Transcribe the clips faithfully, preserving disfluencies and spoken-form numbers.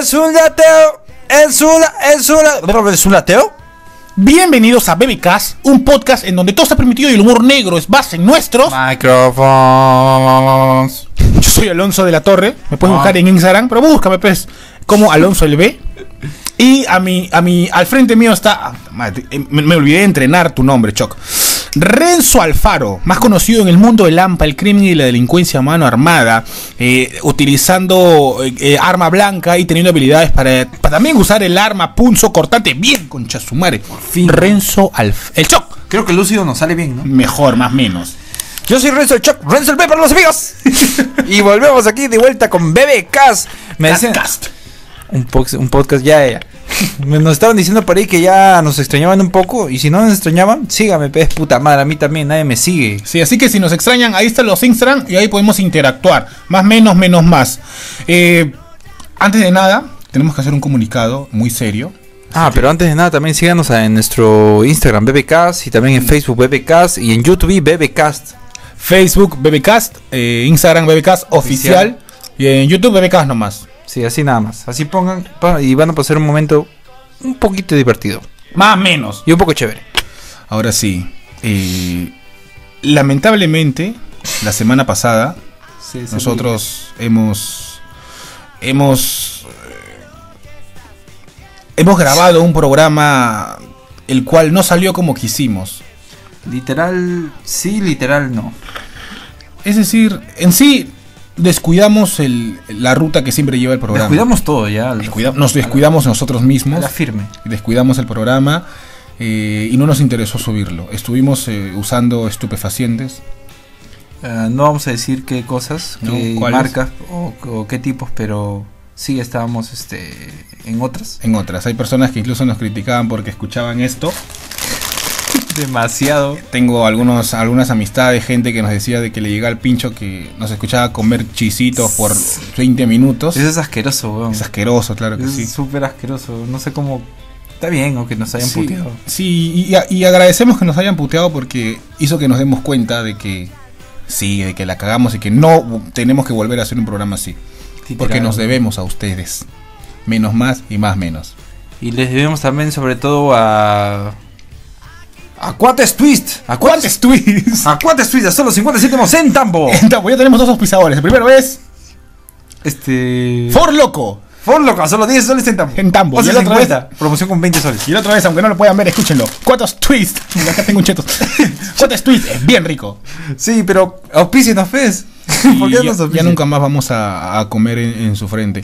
Es un lateo. Es una. Es una. ¿Es un lateo? Bienvenidos a Bebecast, un podcast en donde todo está permitido y el humor negro es base en nuestros micrófonos. Yo soy Alonso de la Torre. Me puedes oh. buscar en Instagram, pero búscame, pues, como Alonso el B. Y a mi, a mi, al frente mío está. Madre, me, me olvidé de entrenar tu nombre, Choc. Renzo Alfaro, más conocido en el mundo del AMPA, el crimen y la delincuencia a mano armada, eh, utilizando eh, arma blanca y teniendo habilidades para, para también usar el arma punzo cortante. Bien, concha su madre. Fin. Renzo Alfaro. El Choc. Creo que el lúcido nos sale bien, ¿no? Mejor, más menos. Yo soy Renzo el Choc, Renzo el B para los amigos. Y volvemos aquí de vuelta con Bebecast. Me decían... Un, po un podcast, ya, ya. Nos estaban diciendo por ahí que ya nos extrañaban un poco. Y si no nos extrañaban, sígame, pez, puta madre. A mí también, nadie me sigue. Sí, así que si nos extrañan, ahí están los Instagram y ahí podemos interactuar. Más, menos, menos, más. Eh, antes de nada, tenemos que hacer un comunicado muy serio. Ah, pero antes de nada también síganos en nuestro Instagram, Bebecast. Y también en Facebook, Bebecast. Y en YouTube, Bebecast. Facebook, Bebecast. Eh, Instagram, Bebecast oficial. oficial. Y en YouTube, Bebecast nomás. Sí, así nada más. Así pongan y van a pasar un momento un poquito divertido. Más o menos. Y un poco chévere. Ahora sí. Eh, lamentablemente, la semana pasada, sí, sí, nosotros sí. hemos... Hemos... Hemos grabado un programa el cual no salió como quisimos. Literal, sí, literal no. Es decir, en sí... Descuidamos el, la ruta que siempre lleva el programa. Descuidamos todo ya. Descuida, nos descuidamos la, nosotros mismos. La firme. Descuidamos el programa eh, y no nos interesó subirlo. Estuvimos eh, usando estupefacientes. Uh, no vamos a decir qué cosas, no, qué marcas o, o qué tipos, pero sí estábamos este, en otras. En otras. Hay personas que incluso nos criticaban porque escuchaban esto. Demasiado. Tengo algunos algunas amistades, gente que nos decía de que le llegaba el pincho que nos escuchaba comer chisitos por veinte minutos. Eso es asqueroso, weón. Es asqueroso, claro que es sí. Es súper asqueroso. No sé cómo... Está bien, o que nos hayan sí, puteado. Sí, y, a, y agradecemos que nos hayan puteado porque hizo que nos demos cuenta de que... Sí, de que la cagamos y que no tenemos que volver a hacer un programa así. Sí, porque claro. Nos debemos a ustedes. Menos más y más menos. Y les debemos también sobre todo a... A cuates twist, a cuates twist, a cuates twist, a solo cincuenta y siete mos en Tambo. En Tambo, ya tenemos dos auspiciadores. El primero es. Este. For Loco. For Loco, a solo diez soles en Tambo. En Tambo, o sea, y la otra vez. Promoción con veinte soles. Y la otra vez, aunque no lo puedan ver, escúchenlo. Cuates twist. Acá tengo un cheto. Cuates twist, es bien rico. Sí, pero auspícenos, fez. ¿Por qué ya, nos ya nunca más vamos a, a comer en, en su frente.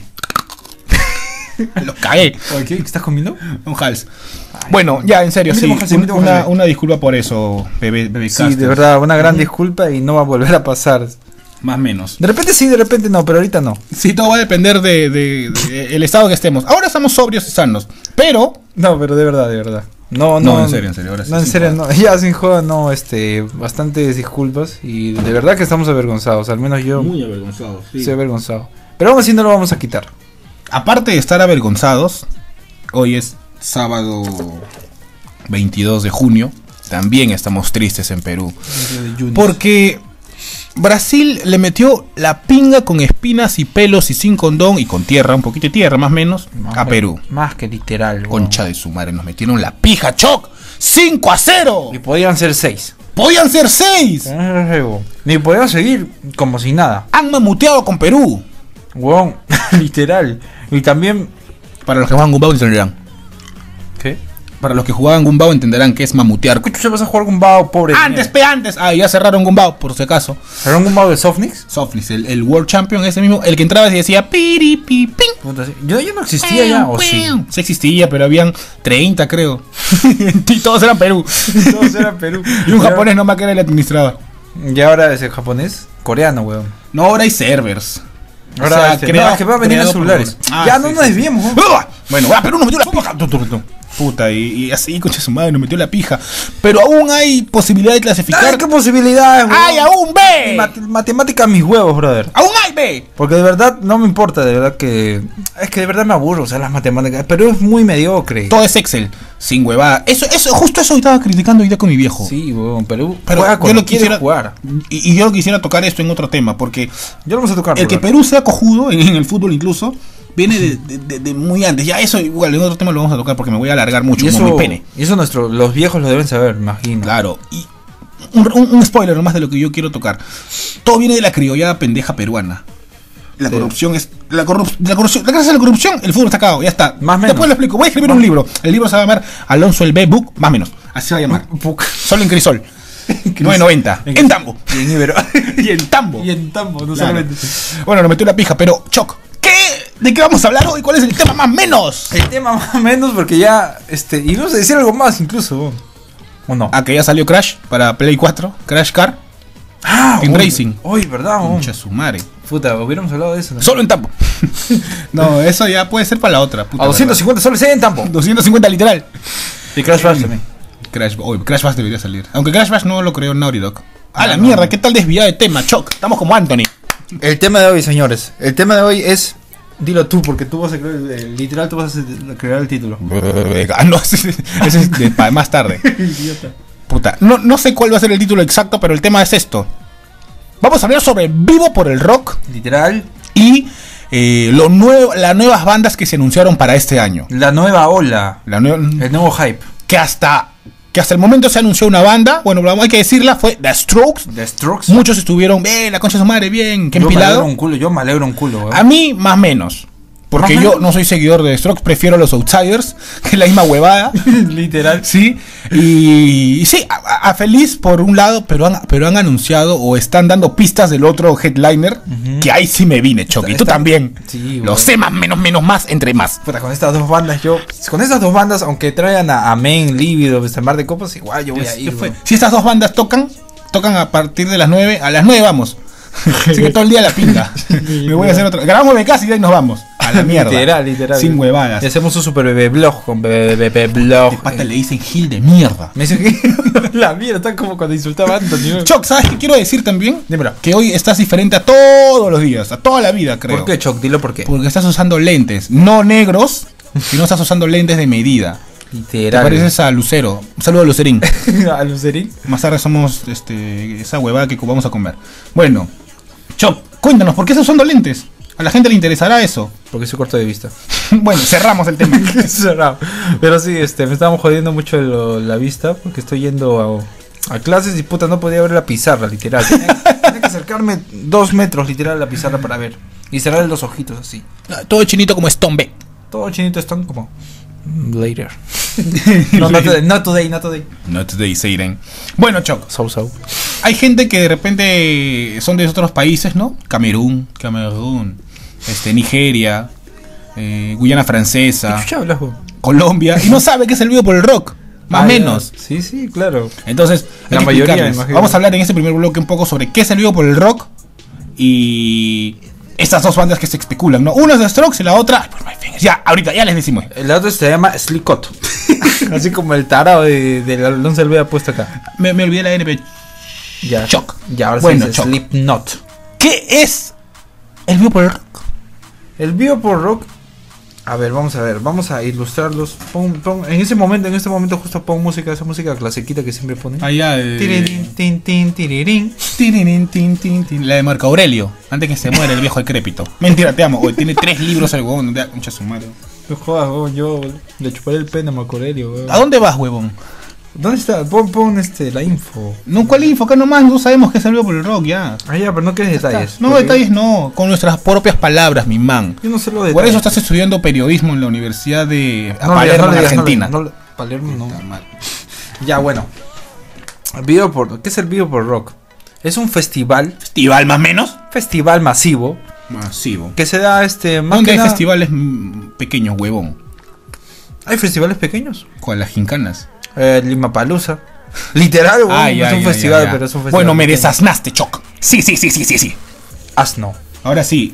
Los cagué. ¿Qué estás comiendo? Un hals. Ay, bueno, ya, en serio, sí. Hals, un, una, una disculpa por eso, bebé, bebé Sí, Castro. De verdad, una gran disculpa y no va a volver a pasar. Más o menos. De repente sí, de repente no, pero ahorita no. Sí, todo va a depender de, de, de el estado que estemos. Ahora estamos sobrios y sanos, pero... No, pero de verdad, de verdad. No, no, no en serio, en serio. Ahora sí, no, en serio, no. Ya, sin joda, no, este, bastantes disculpas y de verdad que estamos avergonzados, al menos yo. Muy avergonzados, sí. Estoy avergonzado. Pero aún así no lo vamos a quitar. Aparte de estar avergonzados, hoy es sábado veintidós de junio. También estamos tristes en Perú. Porque Brasil le metió la pinga con espinas y pelos y sin condón y con tierra, un poquito de tierra más o menos, más a que, Perú. Más que literal. Wow. Concha de su madre, nos metieron la pija, Choc. cinco a cero. Y podían ser seis. Podían ser seis. Ni podían seguir como si nada. Han mamuteado con Perú. Wow, literal. Y también para los que juegan Gumbao entenderán. ¿Qué? Para los que jugaban Gumbao entenderán que es mamutear. ¿Qué chucha vas a jugar Gumbao, pobre? Antes, pe, antes. Ah, ya cerraron Gumbao, por si acaso. ¿Cerraron Gumbao de Softnix? Softnix, el, el World Champion, ese mismo. El que entraba y decía piri, pi, ping. Yo ya no existía eh, ya, o sí. Sí existía, pero habían treinta, creo. Y todos eran Perú. Todos eran Perú. Y un pero... japonés nomás que era el administrador. ¿Y ahora es el japonés? Coreano, weón. No, ahora hay servers. Ahora o sea, este, creado, no, que va a venir los celulares. Ah, ya sí, no nos sí, desviemos. Sí. Bueno, va, Perú nos metió la pija. Puta, y, y así, concha su madre, nos metió la pija. Pero aún hay posibilidad de clasificar. Ay, ¿qué posibilidades, bro? ¡Ay, aún ve! Mat matemáticas, mis huevos, brother. ¡Aún hay ve! Porque de verdad no me importa, de verdad que. Es que de verdad me aburro, o sea, las matemáticas. Pero es muy mediocre. Todo es Excel. Sin huevada. Eso, eso, justo eso estaba criticando hoy día con mi viejo. Sí, weón, Perú. Pero juega con yo lo quisiera jugar. Y, y yo lo quisiera tocar esto en otro tema, porque. Ya lo vamos a tocar. El bro. Que Perú sea cojudo, en, en el fútbol incluso, viene de, de, de, de muy antes. Ya eso igual en otro tema lo vamos a tocar porque me voy a alargar mucho. Y eso, como mi pene. Y eso nuestro, los viejos lo deben saber, imagino. Claro. Y un, un, un spoiler nomás de lo que yo quiero tocar. Todo viene de la criollada pendeja peruana. La sí. corrupción es la, corrup la corrupción. La gracia de la corrupción, el fútbol está cagado, ya está. Más menos. Después lo explico. Voy a escribir más un libro. El libro se va a llamar Alonso el B Book, más menos. Así se va a llamar. Book. Solo en crisol. nueve noventa. En, en tambo. Y en Ibero. y en tambo. Y en tambo, no claro. solamente. Bueno, nos metió la pija, pero choc. ¿Qué? ¿De qué vamos a hablar hoy? ¿Cuál es el tema más menos? El tema más menos, porque ya. Este. Y vamos a decir algo más incluso. ¿O no? Ah, que ya salió Crash para Play cuatro. Crash Car. Ah, Team Racing. Hoy, ¿verdad? Mucha sumare. Puta, hubiéramos hablado de eso, ¿no? Solo en tambo. No, eso ya puede ser para la otra. Puta, a doscientos cincuenta solo en tambo. doscientos cincuenta literal. Y Crash Bash también. Crash, oh, Crash Bash debería salir. Aunque Crash Bash no lo creó Naughty Dog. Ah, a la no, mierda, no. ¿Qué tal desviado de tema, Choc? Estamos como Anthony. El tema de hoy, señores. El tema de hoy es... Dilo tú, porque tú vas a crear el, literal, tú vas a crear el título. Ah, no, ese es de, para más tarde. Puta, no, no sé cuál va a ser el título exacto, pero el tema es esto. Vamos a hablar sobre Vivo por el Rock, literal, y eh, lo nuevo, las nuevas bandas que se anunciaron para este año. La nueva ola, la nueva, el nuevo hype. Que hasta, que hasta el momento se anunció una banda, bueno, hay que decirla, fue The Strokes. The Strokes. Muchos estuvieron, eh, la concha de su madre, bien, qué empilado. Yo me alegro un culo, yo me alegro un culo. Güey. A mí, más menos. Porque Ajá. yo no soy seguidor de Strokes, prefiero los Outsiders, que es la misma huevada. Literal. Sí, y, y sí, a, a feliz por un lado, pero han, pero han anunciado o están dando pistas del otro headliner, uh-huh. que ahí sí me vine, Choque. Y tú también. Sí, lo sé más, menos, menos, más, entre más. Puta, con estas dos bandas yo, con estas dos bandas, aunque traigan a Amén, Lívido, San Mar de Copas, igual yo voy es, a ir. Si estas dos bandas tocan, tocan a partir de las nueve, a las nueve vamos. Así que todo el día la pinta. Me voy a hacer otra. Grabamos Bebecast y de ahí nos vamos. A la mierda. Literal, literal. Sin huevadas. Y hacemos un super bebé blog con bebé, bebé blog. De pata le dicen Gil de mierda. Me dicen que la mierda, tan como cuando insultaba a Anthony. Choc, ¿sabes qué quiero decir también? Dímelo. Que hoy estás diferente a todos los días, a toda la vida, creo. ¿Por qué, Choc? Dilo por qué. Porque estás usando lentes, no negros, sino estás usando lentes de medida. Literal. Te pareces a Lucero. Un saludo a Lucerín. A Lucerín. Más tarde somos este, esa huevada que vamos a comer. Bueno, Choc, cuéntanos, ¿por qué estás usando lentes? A la gente le interesará eso. Porque soy corto de vista. Bueno, cerramos el tema. Cerramos. Pero sí, este, me estábamos jodiendo mucho lo, la vista. Porque estoy yendo a, a clases y puta, no podía ver la pizarra, literal. Tenía, tenía que acercarme dos metros, literal, a la pizarra para ver. Y cerrar los ojitos así. Todo chinito como Stone B. Todo chinito Stone como... Later. No, not today, not today, not today. Not today, Satan. Bueno, Choc. So, so. Hay gente que de repente son de otros países, ¿no? Camerún, Camerún, este, Nigeria, eh, Guyana Francesa, Colombia, y no sabe qué es el Vivo por el Rock. Más o ah, menos. Sí, sí, claro. Entonces, la mayoría. Vamos a hablar en este primer bloque un poco sobre qué es el Vivo por el Rock y... estas dos bandas que se especulan, ¿no? Una es The Strokes y la otra... Ya, ahorita, ya les decimos. La otra se llama Slipknot. Así como el tarado de, de Alonso Alvea puesto acá. Me, me olvidé la N P. Ya. Choc. Ya, ahora bueno, sí Slipknot. ¿Qué es el Vivo por el Rock? El Vivo por el Rock... A ver, vamos a ver, vamos a ilustrarlos. Pon, pon, en ese momento, en este momento justo pon música, esa música clasiquita que siempre ponen. Ah, ya. Eh. Tiririn, tin, tin, tiririn. Tiririn, tin, tin, tin. La de Marco Aurelio, antes que se muera el viejo decrépito. Mentira, te amo. Hoy tiene tres libros el huevón, te da concha su madre. No jodas, huevón, yo le chuparé el pene a Marco Aurelio, huevón. ¿A dónde vas, huevón? ¿Dónde está? Pon, pon este, la info. No, ¿cuál info? Acá nomás no sabemos que salió por el rock ya. Ah, ya, pero no quieres detalles. No, detalles no. Con nuestras propias palabras, mi man. Yo no sé lo de. Por eso estás estudiando periodismo en la Universidad de no, Palermo, no, no, Argentina. No, no, Palermo no. Está mal. Ya, bueno. Vivo por, ¿qué es el Vivo por Rock? Es un festival. ¿Festival más menos? Festival masivo. Masivo. Que se da este... Más ¿Dónde que hay nada? Festivales pequeños, huevón? ¿Hay festivales pequeños? Con las gincanas. Eh, Lima Palusa. Literal, güey. Ah, es un ya, festival, ya, ya. pero es un festival. Bueno, me desasnaste, Choc. Sí, sí, sí, sí, sí, sí. Asno. Ahora sí,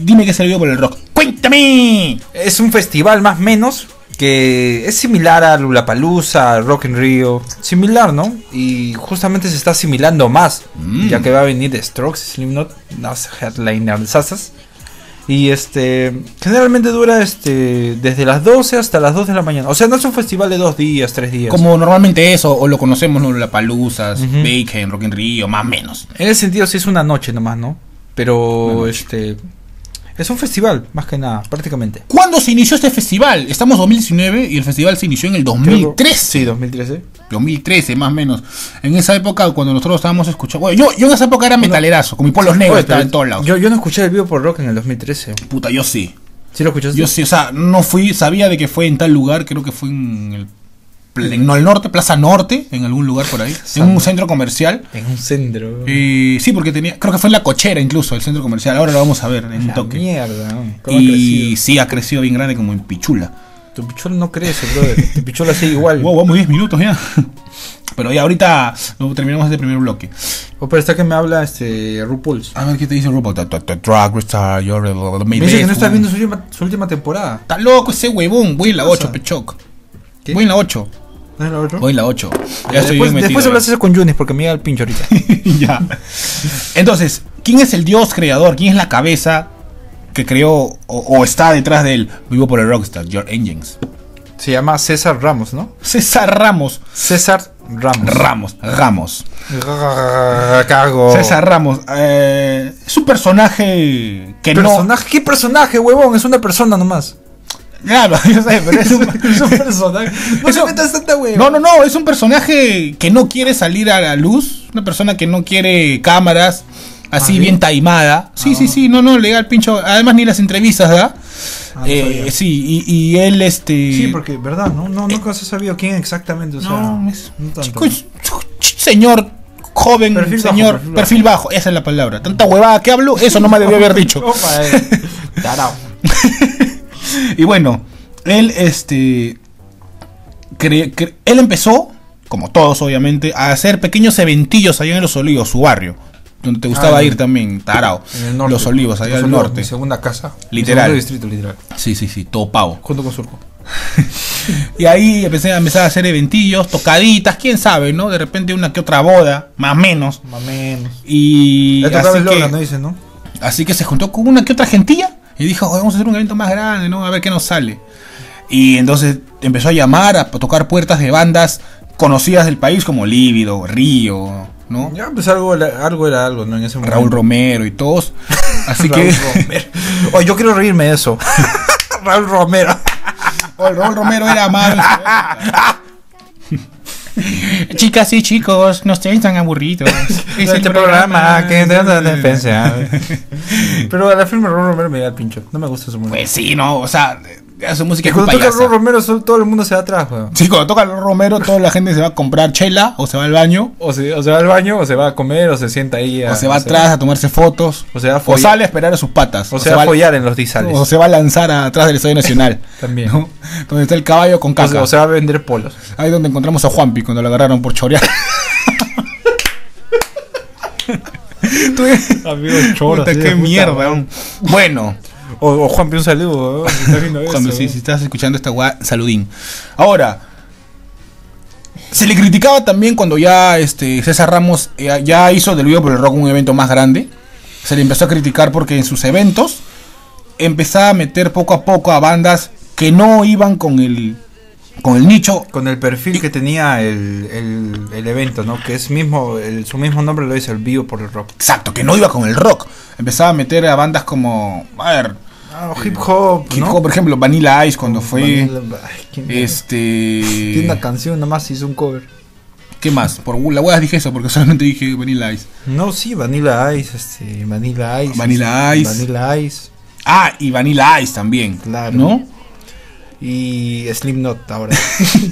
dime qué es el Vivo por el Rock. ¡Cuéntame! Es un festival más menos que es similar a Lula Palusa, Rock in Rio. Similar, ¿no? Y justamente se está asimilando más. Mm. Ya que va a venir The Strokes, Slipknot, las headliner sasas. Y este, generalmente dura este desde las doce hasta las dos de la mañana. O sea, no es un festival de dos días, tres días. Como normalmente eso, o lo conocemos, ¿no? La Paluzas, uh-huh. Bacon, Rock in Rio, más o menos. En ese sentido sí es una noche nomás, ¿no? Pero este, Es un festival, más que nada, prácticamente. ¿Cuándo se inició este festival? Estamos en dos mil diecinueve y el festival se inició en el dos mil trece. Sí, dos mil trece. dos mil trece, más o menos. En esa época, cuando nosotros estábamos escuchando... Bueno, yo, yo en esa época era metalerazo, con mis polos negros, estaba en todos lados. Yo, yo no escuché el Vivo por Rock en el dos mil trece. Puta, yo sí. ¿Sí lo escuchaste? Yo sí, o sea, no fui... Sabía de que fue en tal lugar, creo que fue en el... No, el norte, Plaza Norte, en algún lugar por ahí. En un centro comercial. En un centro. Y, sí, porque tenía, creo que fue en la cochera incluso, el centro comercial. Ahora lo vamos a ver en la toque. Mierda, ¿cómo y ha sí, ha crecido bien grande como en pichula. Tu pichula no crece, brother. Tu pichula sigue igual. Wow, vamos diez minutos ya. Pero ya ahorita no, terminamos este primer bloque. Oh, pero está que me habla este RuPaul. A ver qué te dice RuPaul. Drag Restart, your... Me dice que no estás viendo su última temporada. Está loco ese huevón. Voy en la ocho, pechoc. Voy en la ocho. Hoy la ocho. Ya estoy después, después hablas eso con Junes porque me llega el pincho ahorita. Ya. Entonces, ¿quién es el dios creador? ¿Quién es la cabeza que creó o, o está detrás del Vivo por el Rockstar, Your Engines? Se llama César Ramos, ¿no? César Ramos. César Ramos. Ramos. Ramos. Cago. César Ramos. Eh, es un personaje que ¿Personaje? No. ¿Qué personaje, huevón? Es una persona nomás. Claro, yo sé, pero es un, es un personaje. No, eso, tanta no, no, no, es un personaje que no quiere salir a la luz. Una persona que no quiere cámaras, así ah, bien ¿sí? taimada. Sí, ah, sí, sí, no, no, le da el pincho. Además, ni las entrevistas da. Ah, eh, no sí, y, y él, este. Sí, porque, ¿verdad? No, no, nunca eh, se ha sabido quién exactamente. O sea, no, es. No tanto. Chico, señor. Joven, perfil señor, bajo, perfil, perfil bajo. bajo, esa es la palabra. Tanta huevada que hablo, eso no me debió haber dicho. Opa, eh. Tarao. Y bueno, él este cre, cre, él empezó, como todos obviamente, a hacer pequeños eventillos allá en Los Olivos, su barrio, donde te gustaba ah, ir también, tarao. Norte, Los Olivos, allá al norte. Mi segunda casa. Literal. Mi distrito, literal. Sí, sí, sí, todo pavo. Junto con Surco. Y ahí empecé a empezar a hacer eventillos, tocaditas, quién sabe, ¿no? De repente una que otra boda, más o menos. Más o menos. Y así, Lola, que, ¿no? Dicen, ¿no? Así que se juntó con una que otra gentilla. Y dijo, vamos a hacer un evento más grande, ¿no? A ver qué nos sale. Y entonces empezó a llamar, a tocar puertas de bandas conocidas del país como Líbido, Río, ¿no? Ya, pues algo, algo era algo, ¿no? En ese momento. Raúl Romero y todos. Así que... Oye, yo quiero reírme de eso. Raúl Romero. Oye, Raúl Romero era malo. Chicas y chicos, no estén tan aburridos. Es este programa, programa que trata de defensa. Pero a la firma Raúl Romero me da el pincho. No me gusta su música. Pues sí, no, o sea, su música es un payaso. Cuando toca Raúl Romero, todo el mundo se va atrás, weón. Sí, cuando toca Raúl Romero, toda la gente se va a comprar chela, o se va al baño. O se, o se va al baño, o se va a comer, o se sienta ahí. A, o se va o atrás sea, a tomarse fotos. O, se va a o sale a esperar a sus patas. O, o se, se va a follar en los disales. O se va a lanzar a, atrás del Estadio Nacional. También. ¿No? Donde está el caballo con caca. O, o se va a vender polos. Ahí donde encontramos a Juanpi cuando lo agarraron por chorear. Amigo choro. Puta, qué mierda, weón. Bueno. O, o Juanpi, un saludo. ¿Eh? Está Juanpi, eso, si, si estás escuchando esta guada, saludín. Ahora, se le criticaba también cuando ya este César Ramos eh, ya hizo del Vivo por el Rock un evento más grande. Se le empezó a criticar porque en sus eventos empezaba a meter poco a poco a bandas que no iban con el con el nicho. Con el perfil que tenía el, el, el evento, ¿no? Que es mismo, el, su mismo nombre lo dice, el Vivo por el Rock. Exacto, que no iba con el rock. Empezaba a meter a bandas como... A ver... Ah, hip hop, hip hop, ¿no? Por ejemplo, Vanilla Ice cuando fue... Vanilla, ay, este... Tiene una canción, nada más hizo un cover. ¿Qué más? Por la hueá dije eso, porque solamente dije Vanilla Ice. No, sí, Vanilla Ice, este... Vanilla Ice. Vanilla Ice. Vanilla Ice. Ah, y Vanilla Ice también. Claro. ¿No? Y Slipknot ahora.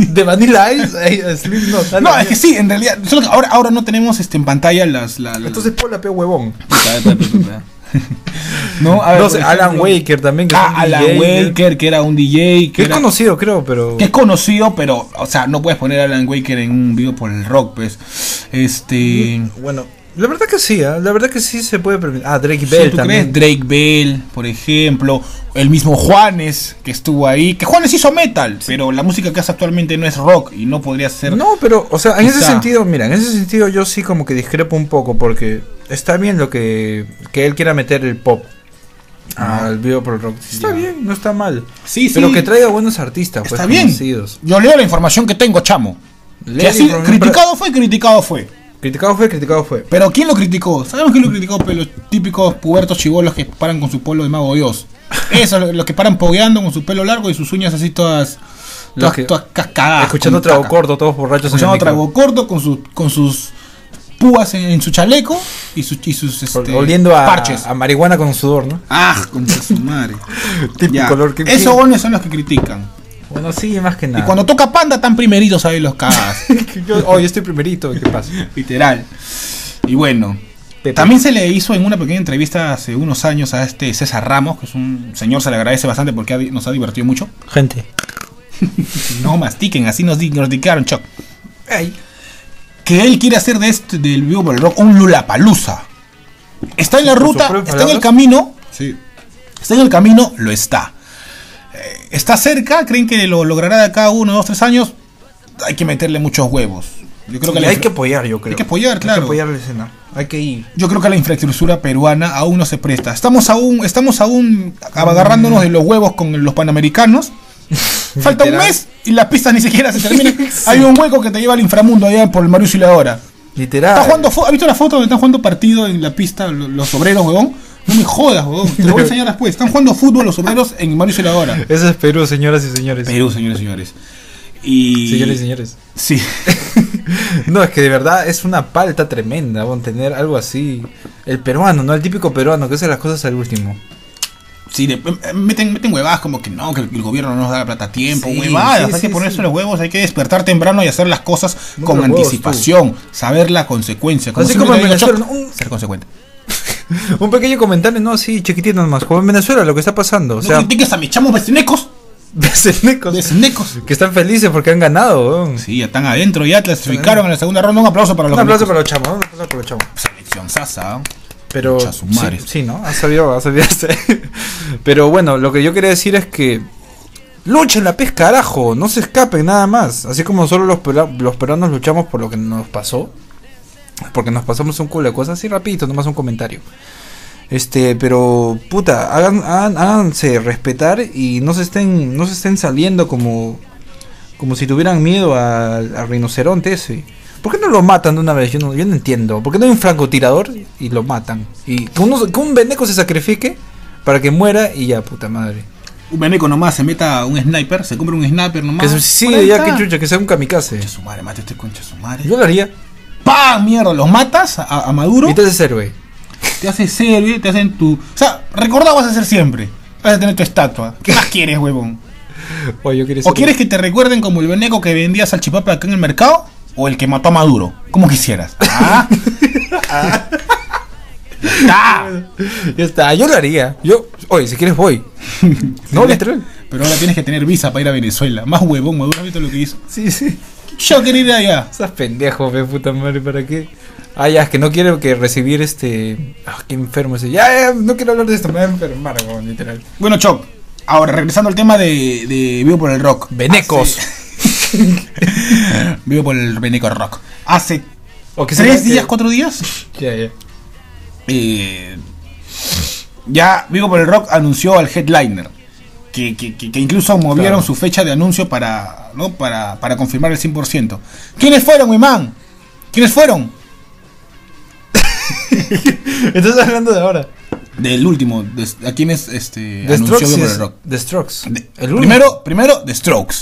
De Vanilla Ice, Slipknot. No, es que sí, en realidad. Solo que ahora, ahora no tenemos este, en pantalla las. las, las... Entonces, Paula P. Huevón. No, a ver, no sé, Alan Waker también. Que ah, Alan D J, Waker, que era un D J. Que es era, conocido, creo, pero. Que es conocido, pero. O sea, no puedes poner a Alan Waker en un Vivo por el Rock, pues. Este. Bueno. La verdad que sí, ¿eh? La verdad que sí se puede permitir. Ah, Drake Bell sí, también. Drake Bell, por ejemplo. El mismo Juanes, que estuvo ahí. Que Juanes hizo metal, sí. Pero la música que hace actualmente no es rock y no podría ser. No, pero, o sea, quizá... en ese sentido, mira, en ese sentido yo sí como que discrepo un poco. Porque está bien lo que, que él quiera meter el pop ah. al Vivo por el Rock. Está yeah. bien, no está mal. Sí, pero sí. que traiga buenos artistas, pues, está bien. Conocidos. Yo leo la información que tengo, chamo. Si así, criticado fue, criticado fue. Criticado fue, criticado fue. ¿Pero quién lo criticó? Sabemos quién lo criticó, pero los típicos pubertos chibolos que paran con su polo de Mago de Oz. Esos, los que paran pogueando con su pelo largo y sus uñas así todas, todas, que, todas cascadas. Escuchando trago caca. Corto, todos borrachos. Escuchando trago corto con, su, con sus púas en, en su chaleco y, su, y sus este, oliendo a, parches. A marihuana con sudor, ¿no? ¡Ah, concha su madre! Típico color que esos gones son los que critican. Bueno, sí, más que nada. Y cuando toca Panda, tan primeritos ahí los cagas. Yo, oh, yo estoy primerito, ¿qué pasa? Literal. Y bueno, Pepe. También se le hizo en una pequeña entrevista hace unos años a este César Ramos, que es un señor, se le agradece bastante porque ha, nos ha divertido mucho. Gente. No mastiquen, así nos dijeron, Choc. Ay. Que él quiere hacer de este, del Vivo por el Rock un Lollapalooza. Está en la ruta, está en el camino. Sí. Está en el camino, lo está. Está cerca, creen que lo logrará de acá uno, dos, tres años. Hay que meterle muchos huevos. Yo creo que la hay infra... que apoyar, yo creo. Hay que apoyar, claro. Hay que apoyar la escena. Hay que ir. Yo creo que la infraestructura peruana aún no se presta. Estamos aún, estamos aún agarrándonos de los huevos con los panamericanos. Falta literal. Un mes y las pistas ni siquiera se terminan. Sí. Hay un hueco que te lleva al inframundo allá por el Mario Siladora. Literal. ¿Estás jugando fo- ¿Has visto la foto donde están jugando partido en la pista los obreros, huevón? No me jodas, huevón. Te lo voy a enseñar después. Están jugando fútbol los obreros en Mario Celadora. Eso es Perú, señoras y señores. Perú, señores y señores. Y... Señores y señores. Sí. No, es que de verdad es una palta tremenda, huevón, tener algo así. El peruano, ¿no? El típico peruano que hace las cosas al último. Sí, de, meten, meten huevadas como que no, que el gobierno no nos da la plata a tiempo, sí, huevadas, sí, hay sí, que ponerse sí. los huevos, hay que despertar temprano y hacer las cosas no con anticipación, huevos, saber la consecuencia. Como así como en Venezuela, shock, un... ser consecuente. Un pequeño comentario, no, sí, chiquitito nomás, como en Venezuela lo que está pasando. O sea, no critiques a mis chamos vecinecos. Vecinecos. Vecinecos. Que están felices porque han ganado, weón. Sí, ya están adentro, ya clasificaron en la segunda ronda. Un aplauso para los Un aplauso para los chamos, un aplauso para los chamos. Selección sasa, pero sí, sí, no ha sabido, ha sabido hacer. Pero bueno, lo que yo quería decir es que luchen la pez, carajo, no se escapen nada más, así como nosotros los, pera- los peruanos luchamos por lo que nos pasó, porque nos pasamos un culo de cosas, así rapidito, nomás un comentario. Este, pero puta, hagan, hagan, háganse respetar y no se estén, no se estén saliendo como, como si tuvieran miedo al rinoceronte ese. ¿Por qué no lo matan de una vez? Yo no, yo no entiendo. ¿Por qué no hay un francotirador y lo matan? Y que, uno, que un veneco se sacrifique para que muera y ya, puta madre. Un veneco nomás se meta a un sniper, se compra un sniper nomás. Que, sí, ya que chucha, que sea un kamikaze. Concha su madre, mate este concha su madre. Yo lo haría. ¡Pam! Mierda, los matas a, a Maduro. Y te haces héroe. Te haces héroe, te hacen tu... O sea, recordá, vas a ser siempre. Vas a tener tu estatua. ¿Qué más quieres, huevón? O, yo ¿O quieres que te recuerden como el veneco que vendía salchipapa acá en el mercado? O el que mató a Maduro, como quisieras. ¿Ah? Ah. Ya está. Ya está, yo lo haría. Yo, oye, si quieres voy. No, literal. Pero ahora tienes que tener visa para ir a Venezuela. Más huevón, Maduro, ¿has visto lo que hizo? Sí, sí. Yo quería ir allá. Estás pendejo, pe puta madre, ¿para qué? Ah, ya, es que no quiero que recibir este... Ah, oh, qué enfermo ese. Ya, ya, no quiero hablar de esto, me voy a enfermar, huevón, literal. Bueno, Choc, ahora regresando al tema de, de Vivo por el Rock. Venecos. Ah, sí. Vivo por el Veneco Rock. Hace o que tres días, que... cuatro días. Ya, yeah, ya. Yeah. Eh, ya Vivo por el Rock anunció al headliner. Que, que, que, que incluso movieron claro. su fecha de anuncio para, ¿no? para, para confirmar el cien por ciento. ¿Quiénes fueron, mi man? ¿Quiénes fueron? Estás hablando de ahora. Del último, de, ¿a quiénes este, anunció Strokes, Vivo por el Rock? The Strokes. De, el primero, primero, The Strokes.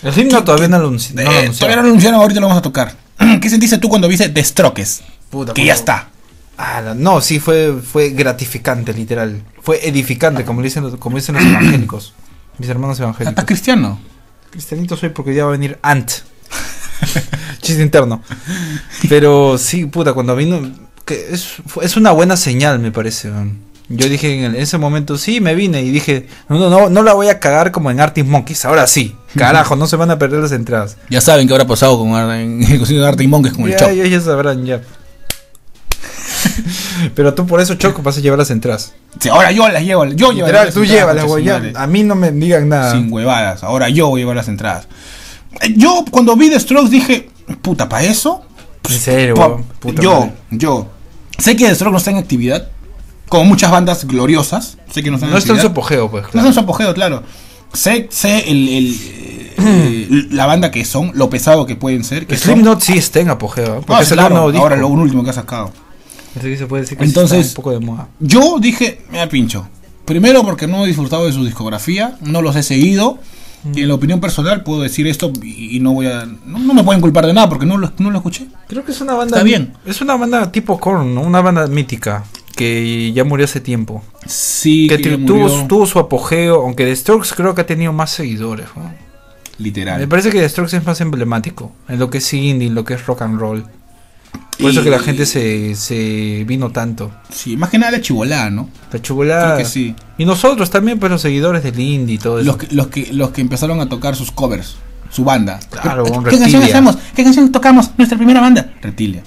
El Slipknot todavía no lo anunció. Eh, todavía no lo anunciaron, ahorita lo vamos a tocar. ¿Qué sentiste tú cuando viste The Strokes? Puta, que como... ya está. Ah, no, sí, fue, fue gratificante, literal. Fue edificante, como dicen los, como dicen los evangélicos. Mis hermanos evangélicos. ¿Estás cristiano? Cristianito soy porque ya va a venir Ant. Chiste interno. Pero sí, puta, cuando vino... Que es, es una buena señal, me parece, man. Yo dije en ese momento, sí, me vine y dije, no, no, no la voy a cagar como en Arctic Monkeys, ahora sí, carajo, no se van a perder las entradas. Ya saben qué habrá pasado con Ar- en el concierto de Arctic Monkeys con ya, el Choc. Ya, ya sabrán, ya. Pero tú por eso, Choco, vas a llevar las entradas. Sí, ahora yo las llevo, yo llevo las entradas. Tú llévalas, güey, a mí no me digan nada. Sin huevadas, ahora yo voy a llevar las entradas. Yo cuando vi The Strokes dije, puta, ¿para eso? En serio, pa- puta Yo, madre. yo, sé que The Strokes no está en actividad. Como muchas bandas gloriosas. Sé que no están no en su apogeo, pues. Claro. No están en su apogeo, claro. Sé, sé el, el, eh, la banda que son, lo pesado que pueden ser. Que Slipknot sí está en apogeo, ¿eh? Porque no, claro, ahora lo último que ha sacado. Entonces, se puede decir que Entonces está un poco de moda. Yo dije, me pincho. Primero porque no he disfrutado de su discografía, no los he seguido. Y en la opinión personal puedo decir esto y, y no voy a no, no me pueden culpar de nada porque no lo, no lo escuché. Creo que es una banda, está bien, es una banda tipo Korn, ¿no? Una banda mítica que ya murió hace tiempo. Sí, que, que tuvo, tuvo su apogeo, aunque The Strokes creo que ha tenido más seguidores, ¿no? Literal. Me parece que The Strokes es más emblemático en lo que es indie, en lo que es rock and roll. Por y, eso que la gente se, se vino tanto. Sí, más que nada la chibolada, ¿no? La chibolada. Creo que sí. Y nosotros también, pues los seguidores del indie y todo eso. Los que, los que, los que empezaron a tocar sus covers, su banda. Claro, ¿Qué, ¿qué canciones hacemos? ¿Qué canciones tocamos? Nuestra primera banda. Reptilia.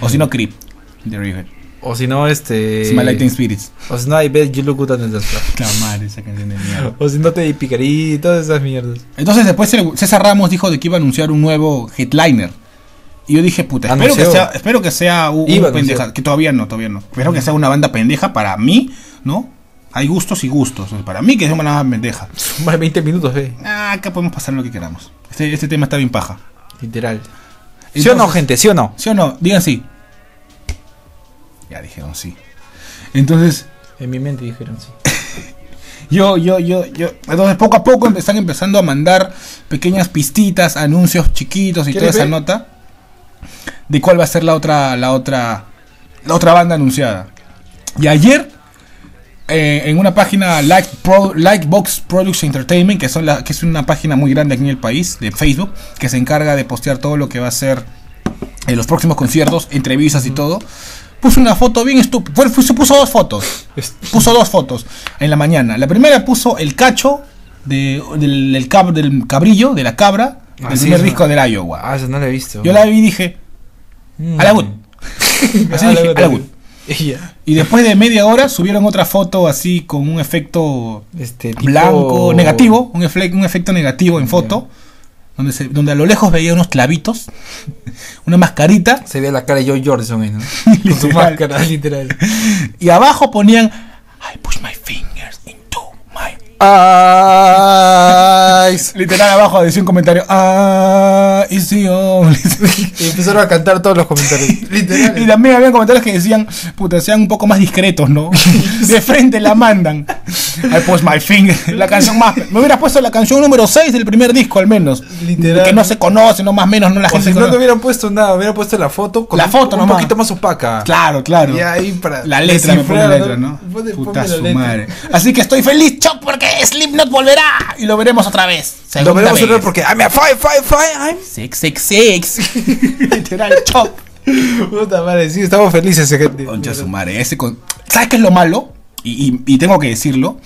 O si no, Creep. The River. O si no, este... My Lighting Spirits. O si no, I Bet You Look Good on the Star. Clamar, esa canción de mierda. O si no, Te Picarí, todas esas mierdas. Entonces después César Ramos dijo de que iba a anunciar un nuevo headliner. Y yo dije, puta, espero que sea, espero que sea un, un pendeja, que todavía no, todavía no. Espero que sea una banda pendeja para mí, ¿no? Hay gustos y gustos. Para mí que es una banda pendeja. Son más de veinte minutos, eh. Ah, acá podemos pasar lo que queramos. Este, este tema está bien paja. Literal. Entonces, ¿sí o no, gente? ¿Sí o no? ¿Sí o no? Digan sí. Ya dijeron sí. Entonces. En mi mente dijeron sí. Yo, yo, yo, yo. Entonces poco a poco están empezando a mandar pequeñas pistitas, anuncios chiquitos y toda esa nota. De cuál va a ser la otra la otra la otra banda anunciada. Y ayer eh, en una página Like Pro, Likebox Products Entertainment, que son la, que es una página muy grande aquí en el país de Facebook, que se encarga de postear todo lo que va a ser eh, los próximos conciertos, entrevistas y todo, puso una foto bien estúpida. Puso dos fotos. Puso dos fotos en la mañana. La primera puso el cacho de, del, del, cab, del cabrillo, de la cabra. El ah, primer sí, disco no. del Iowa. Ah, eso no lo he visto. Yo la vi y dije mm. a la good. Así dije, a la good. Yeah. Y después de media hora subieron otra foto así con un efecto este, tipo... blanco, negativo, un, efle- un efecto negativo en foto, yeah. donde, se, donde a lo lejos veía unos clavitos, una mascarita. Se veía la cara de Joe Jordison ahí, ¿no? Con su máscara, literal. Y abajo ponían I push my fingers into my eyes. Literal abajo decía un comentario ah, y sí, oh. Y empezaron a cantar todos los comentarios. Literal. Y también había comentarios que decían, puta, sean un poco más discretos, ¿no? De frente la mandan. I push my finger. La canción más. Me hubieras puesto la canción número seis del primer disco al menos. Literal. Que no se conoce, no más menos, no la o gente. Si no te hubieran puesto nada, hubieran puesto la foto con la foto un, un poquito más opaca. Claro, claro. Y ahí para la letra, me pone la letra, ¿no? Ponle, puta ponle su letra. Madre. Así que estoy feliz, chop, porque Slipknot volverá y lo veremos otra vez. Lo veremos otra vez porque I'm a five, five, five, I'm six, six, six. Literal, chop. Puta madre, sí, estamos felices, gente. Concha su madre, ese con... ¿Sabes qué es lo malo? Y, y, y tengo que decirlo.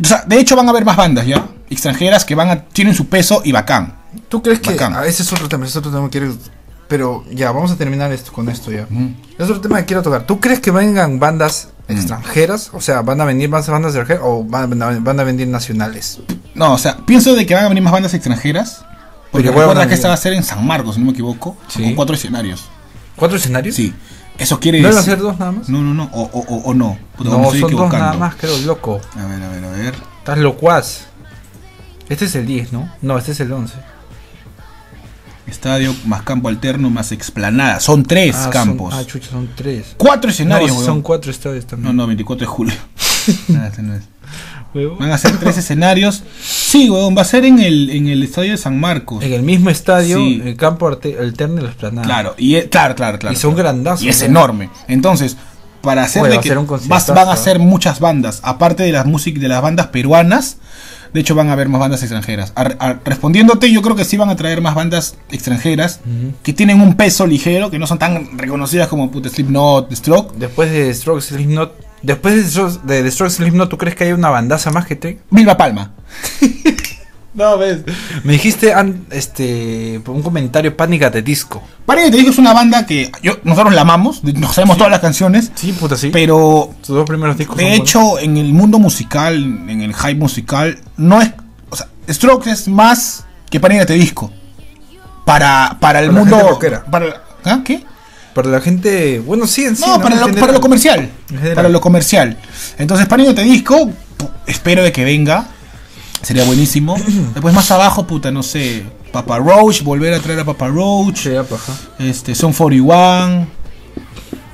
O sea, de hecho van a haber más bandas ya extranjeras que van a tienen su peso y bacán. ¿Tú crees bacán. Que a ese es otro tema, ese es otro tema que quiero, pero ya vamos a terminar esto con esto ya. Mm. Es otro tema que quiero tocar. ¿Tú crees que vengan bandas mm. extranjeras? O sea, ¿van a venir más bandas extranjeras o van a, van a venir nacionales? No, o sea, pienso de que van a venir más bandas extranjeras porque recuerda bueno, que esta va a ser en San Marcos, si no me equivoco, ¿sí? Con cuatro escenarios. ¿Cuatro escenarios? Sí. Eso quiere decir. ¿No van a ser dos nada más? No, no, no. O, o, o no. Puta, no, son dos nada más, creo, loco. A ver, a ver, a ver. Estás locuaz. Este es el diez, ¿no? No, este es el once. Estadio más campo alterno más explanada. Son tres ah, campos. Son, ah, chucha, son tres. Cuatro escenarios, no, son cuatro estadios también. No, no, veinticuatro de julio. Nada, este no es. Van a ser tres escenarios. Sí, weón, va a ser en el, en el estadio de San Marcos. En el mismo estadio, sí. El campo alterno y la explanada. Claro, y es, claro, claro, claro. Y son claro. grandazos. Y es ¿verdad? Enorme. Entonces, para hacer de que vas, van a ser muchas bandas, aparte de las músicas de las bandas peruanas, de hecho van a haber más bandas extranjeras. A, a, respondiéndote, yo creo que sí van a traer más bandas extranjeras uh-huh. que tienen un peso ligero, que no son tan reconocidas como puta Slipknot, Stroke. Después de Stroke, Slipknot. Después de The Strokes Slipknot, ¿tú crees que hay una bandaza más que te? Vilma Palma. No, ves. Me dijiste an, este, un comentario, Panic at the Disco. Panic at the Disco es una banda que yo, nosotros la amamos, nos sabemos sí. todas las canciones. Sí, puta, sí. Pero, sus dos primeros discos. De hecho, buenos. En el mundo musical, en el hype musical, no es. O sea, Strokes es más que Panic at the Disco. Para, para el para mundo. La gente rockera. Para, ¿ah, qué? Para la gente, bueno, sí, en sí. No, ¿no? Para, lo, para lo comercial. Para lo comercial. Entonces, Panic at the Disco, espero de que venga. Sería buenísimo. Después más abajo, puta, no sé, Papa Roach, volver a traer a Papa Roach. Sí, paja. Este, Son cuarenta y uno.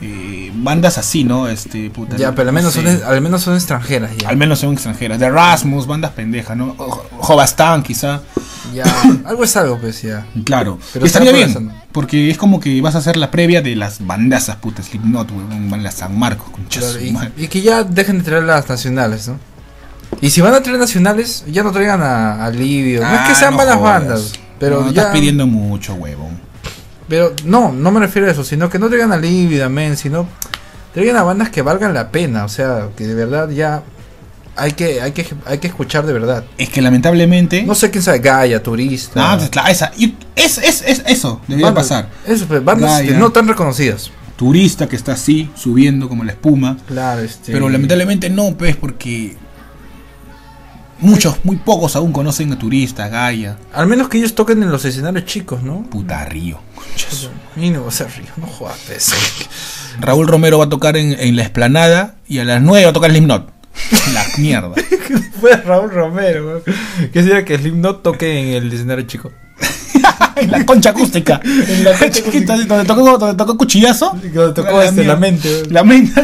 Eh, bandas así, ¿no? Este, puta, ya, pero al menos, no sé, son, al menos son extranjeras. Ya. Al menos son extranjeras. De Rasmus, bandas pendejas, ¿no? Jovastán, quizá. Ya, algo es algo, pues ya. Claro. Pero estaría bien, pasando. Porque es como que vas a hacer la previa de las bandazas, putas. Slipknot, van a San Marcos, conchazo. Claro, y, y que ya dejen de traer las nacionales, ¿no? Y si van a traer nacionales, ya no traigan a, a Livio. Ah, no es que sean no malas jodas. Bandas. Pero no, no ya... estás pidiendo mucho, huevón. Pero no, no me refiero a eso, sino que no traigan a Lívida, men, sino traigan a bandas que valgan la pena, o sea, que de verdad ya hay que hay que, hay que escuchar de verdad. Es que lamentablemente... No sé quién sabe, Gaia, Turista... No, claro, esa, es, es, es, eso debería bandas, pasar. Eso, pues, bandas Gaia, no tan reconocidas. Turista que está así, subiendo como la espuma. Claro, este... Pero lamentablemente no, pues, porque... Muchos, muy pocos aún conocen a Turista, Gaia. Al menos que ellos toquen en los escenarios chicos, ¿no? Puta, Río. Conchazo. Y no va a ser Río, no jodas. Raúl Romero va a tocar en, en la explanada y a las nueve va a tocar Slipknot. La mierda. Fue Raúl Romero. ¿Qué sería que Slipknot toque en el escenario chico? En la concha acústica. En la concha acústica. Donde tocó, donde tocó cuchillazo. Donde tocó la, este, la mente. La mente.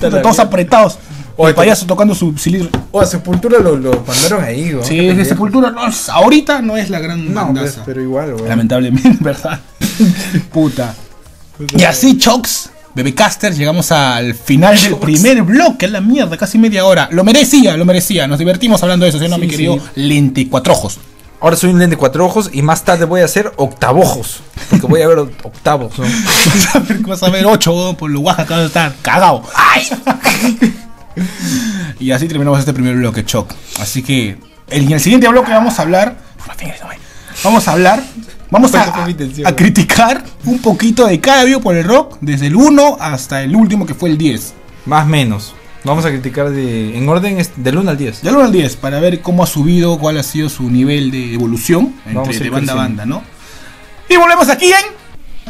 Todos apretados. O el payaso tocando su cilindro. O a Sepultura lo, lo mandaron ahí, güey. Sí, de Sepultura no es, ahorita no es la gran no, bandaza. Pues, pero igual, güey. Lamentablemente, ¿verdad? Puta. Puta. Y así, Chocs, Bebecasters, llegamos al final Chocs. Del primer bloque, la mierda, casi media hora. Lo merecía, lo merecía. Nos divertimos hablando de eso, ¿sí? ¿No, sí, mi querido? Sí. Lente cuatro ojos. Ahora soy un lente cuatro ojos y más tarde voy a hacer octavojos. Porque voy a ver octavos, ¿no? Vas a ver, vas a ver ocho, por lo guaja que vas a estar cagado. ¡Ay! Y así terminamos este primer bloque, Choc. Así que en el siguiente bloque vamos a hablar Vamos a hablar Vamos a, a criticar un poquito de cada Vivo por el Rock, desde el uno hasta el último que fue el diez. Más o menos vamos a criticar de, en orden del uno al diez. Del uno al diez, para ver cómo ha subido, cuál ha sido su nivel de evolución entre, de banda a banda, ¿no? Y volvemos aquí en...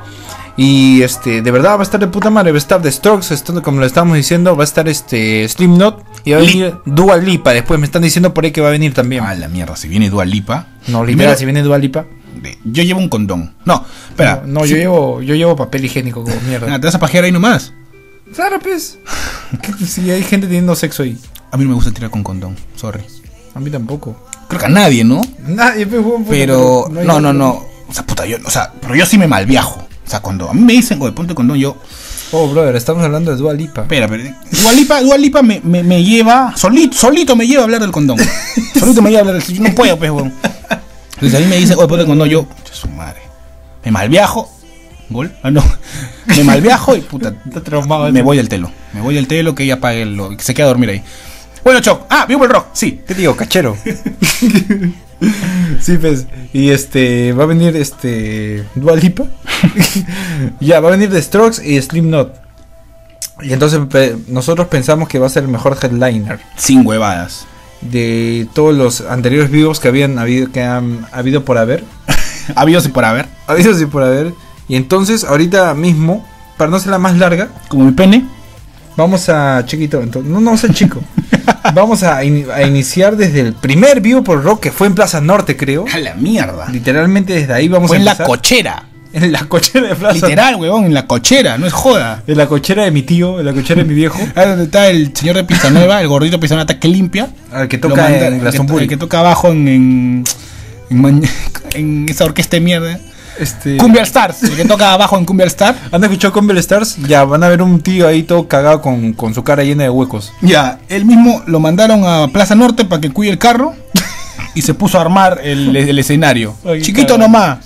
Y este, de verdad va a estar de puta madre. Va a estar The Strokes, esto, como lo estábamos diciendo. Va a estar este Slipknot. Y va a venir Li- Dua Lipa. Después me están diciendo por ahí que va a venir también. Ah, la mierda, si viene Dua Lipa. No, literal, si viene Dua Lipa. Yo llevo un condón. No, espera. No, no sí. yo llevo yo llevo papel higiénico como mierda. Nah, te vas a pajear ahí nomás. Claro, pues. Si hay gente teniendo sexo ahí. A mí no me gusta tirar con condón, sorry. A mí tampoco. Creo que a nadie, ¿no? Nadie, pues, pero... No, no, no. O sea, puta, yo, o sea, pero yo sí me malviajo. O sea, cuando a mí me dicen, oye, ponte condón, yo... Oh, brother, estamos hablando de Dua Lipa. Espera, pero Dua Lipa, Dua Lipa me, me, me lleva... Solito, solito me lleva a hablar del condón. Solito me lleva a hablar del condón. No puedo, pues, weón. Entonces a mí me dicen, oye, ponte condón, yo... Su madre. Me malviajo. ¿Gol? Ah, no. Me malviajo y puta... Traumado, me voy al telo. Me voy al telo que ella pague lo... Se queda a dormir ahí. Bueno, Choc. Ah, Vivo por el Rock. Sí. ¿Qué te digo? Cachero. Sí, pues. Y este... Va a venir este... Dua Lipa. Ya, va a venir The Strokes y Slipknot. Y entonces pe- nosotros pensamos que va a ser el mejor headliner. Sin huevadas. De todos los anteriores vivos que habían habido, que han habido por haber. Habidos y por haber. Habidos y por haber. Y entonces, ahorita mismo, para no ser la más larga... Como mi pene. Vamos a... Chiquito, entonces, no, no, es el chico. Vamos a, in, a iniciar desde el primer Vivo por Rock, que fue en Plaza Norte, creo. ¡A la mierda! Literalmente desde ahí vamos fue a empezar. Fue en la cochera. En la cochera de Plaza. Literal, huevón, en la cochera, no es joda. En la cochera de mi tío, en la cochera de mi viejo. Ahí donde está el señor de Pizanueva, el gordito Pizanueva que limpia. Al que toca manda, en el, que, el que toca abajo en... En, en, en esa orquesta de mierda. Este... Cumbia Stars, el que toca abajo en Cumbia Stars. ¿Han escuchado Cumbia Stars? Ya, van a ver un tío ahí todo cagado con, con su cara llena de huecos. Ya, él mismo lo mandaron a Plaza Norte para que cuide el carro. Y se puso a armar el, el escenario. Ay, chiquito cagado. Nomás.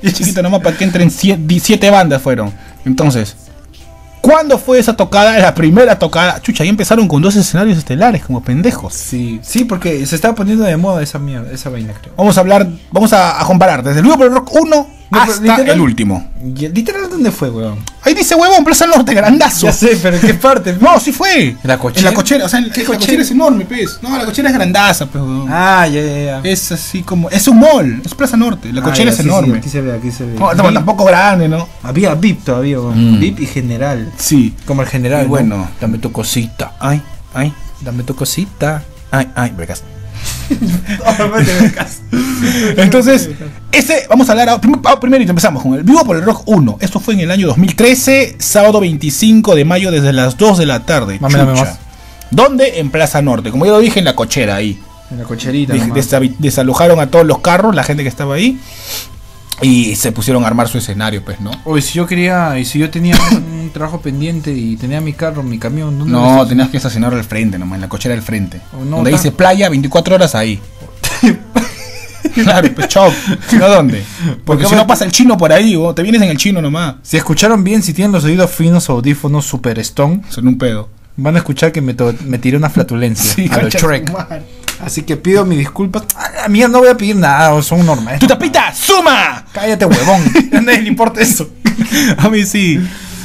Chiquito nomás para que entren siete bandas fueron. Entonces, ¿cuándo fue esa tocada? La primera tocada. Chucha, ahí empezaron con dos escenarios estelares como pendejos. Sí, sí, porque se estaba poniendo de moda esa mierda, esa vaina, creo. Vamos a hablar, vamos a, a comparar desde el Vivo por el Rock uno no, hasta literal, el último. Literal, ¿dónde fue, huevón? Ahí dice, huevón, Plaza Norte, grandazo. Ya sé, pero ¿en qué parte? No, sí fue. ¿La cochera? En la cochera, o sea, en, la cochera? cochera es enorme, pez. No, la cochera es grandaza, pues, huevón. Ah, ya, ya, ya. Es así como, es un mall, es Plaza Norte, la cochera ah, ya, es sí, enorme. Sí, aquí se ve, aquí se ve. No, no, tampoco grande, ¿no? Había V I P todavía, huevón. Mm. V I P y general. Sí, como el general. Y bueno, ¿no? Dame tu cosita. Ay, ay, dame tu cosita. Ay, ay, Bebecast. Entonces, ese vamos a hablar a, prim, a, primero y empezamos con el Vivo por el Rock uno. Esto fue en el año dos mil trece, sábado veinticinco de mayo desde las dos de la tarde. Chucha. ¿Dónde? En Plaza Norte, como ya lo dije, en la cochera ahí. En la cocherita. Des, desab, desalojaron a todos los carros, la gente que estaba ahí. Y se pusieron a armar su escenario, pues, ¿no? O si yo quería, y si yo tenía un trabajo pendiente y tenía mi carro, mi camión, ¿dónde? No, tenías que estacionarlo al frente nomás, en la cochera del frente. Oh, no, donde dice playa, veinticuatro horas ahí. Claro, pues, chao. ¿No dónde? Porque, Porque si no pasa el chino por ahí, vos, te vienes en el chino nomás. Si escucharon bien, si tienen los oídos finos, audífonos super stone. Son un pedo. Van a escuchar que me, to- me tiré una flatulencia. Sí, a lo Shrek. Así que pido mis disculpas. A mí no voy a pedir nada, son normales. ¡Tu tapita! ¡Suma! Cállate, huevón. A nadie le importa eso. A mí sí.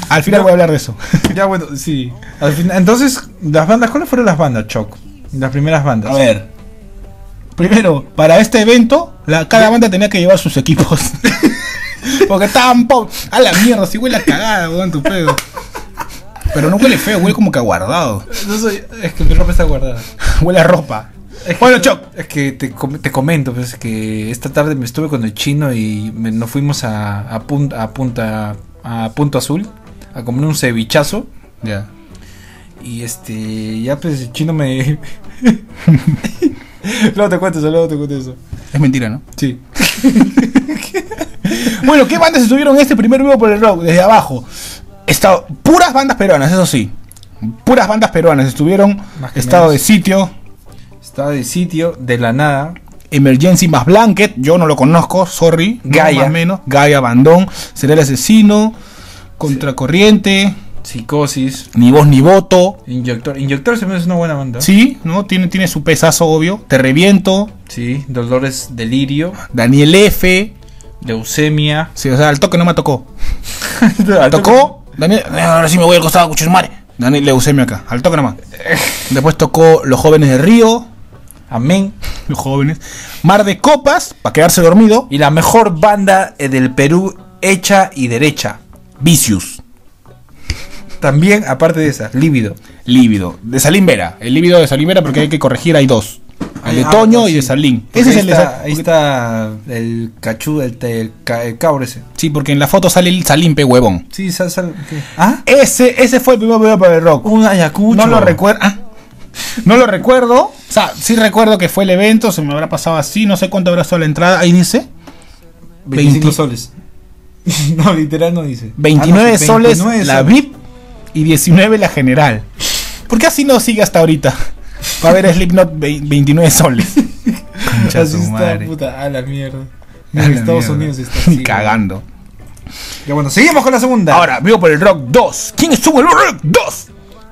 Al final no, voy a hablar de eso. Ya, bueno, sí. Al final, entonces, las bandas, ¿cuáles fueron las bandas, Choc? Las primeras bandas. A ver. Primero, para este evento, la, cada banda tenía que llevar sus equipos. Porque estaban pobres. A la mierda, si huele a cagada, huevón, tu pedo. Pero no huele feo, huele como que aguardado. No soy, es que mi ropa está guardada. Huele a ropa. Es que, bueno, Choc, es que te, te comento, pues, que esta tarde me estuve con el chino y me, nos fuimos a, a, punta, a, punta, a Punto Azul a comer un cevichazo. Ya. Yeah. Y este, ya pues el chino me... Luego te cuento eso, luego te cuento eso. Es mentira, ¿no? Sí. Bueno, ¿qué bandas se subieron en este primer Vivo por el Rock? Desde abajo. Estado, puras bandas peruanas, eso sí. Puras bandas peruanas estuvieron. Estado menos. De Sitio. Estado de Sitio, De la Nada. Emergency más Blanket, yo no lo conozco, sorry. Gaia. Más menos. Gaia, Bandón. Será el Asesino. Contracorriente. Psicosis. Ni Voz Ni Voto. Inyector. Inyector se me hace una buena banda. Sí, ¿no? Tiene, tiene su pesazo, obvio. Te Reviento. Sí, Dolores Delirio. Daniel F. Leucemia. Sí, o sea, al toque no me tocó. Al tocó. Daniel, ahora sí me voy al costado, cuchillo madre. Daniel Leucemia acá, al toque nomás. Después tocó Los Jóvenes de Río. Amén. Los Jóvenes. Mar de Copas, para quedarse dormido. Y la mejor banda del Perú, hecha y derecha. Vicious. También, aparte de esa, Líbido. Líbido. De Salín Vera. El Líbido de Salín Vera, porque hay que corregir, hay dos. El de ah, Toño no, sí. Y de Salín. Ese es el está, de Salín. Ahí está el cachú, el, el, el cabro ese. Sí, porque en la foto sale el Salín, pe huevón. Sí, sal, sal, ¿qué? ¿Ah? Ese, ese fue el primer video para el rock. Un Ayacucho. No lo recuerdo. Ah. No lo recuerdo. O sea, sí recuerdo que fue el evento. Se me habrá pasado así. No sé cuánto habrá sido la entrada. Ahí dice veinticinco soles. No, literal no dice. veintinueve, ah, no, soles veintinueve la soles. V I P y diecinueve la general. ¿Por qué así no sigue hasta ahorita? Para ver Slipknot, veintinueve soles. Concha así su madre. Está, puta, a la mierda. En a Estados mierda. Unidos está así. Cagando. Ya bueno, seguimos con la segunda. Ahora, Vivo por el Rock dos. ¿Quién estuvo en el Rock dos?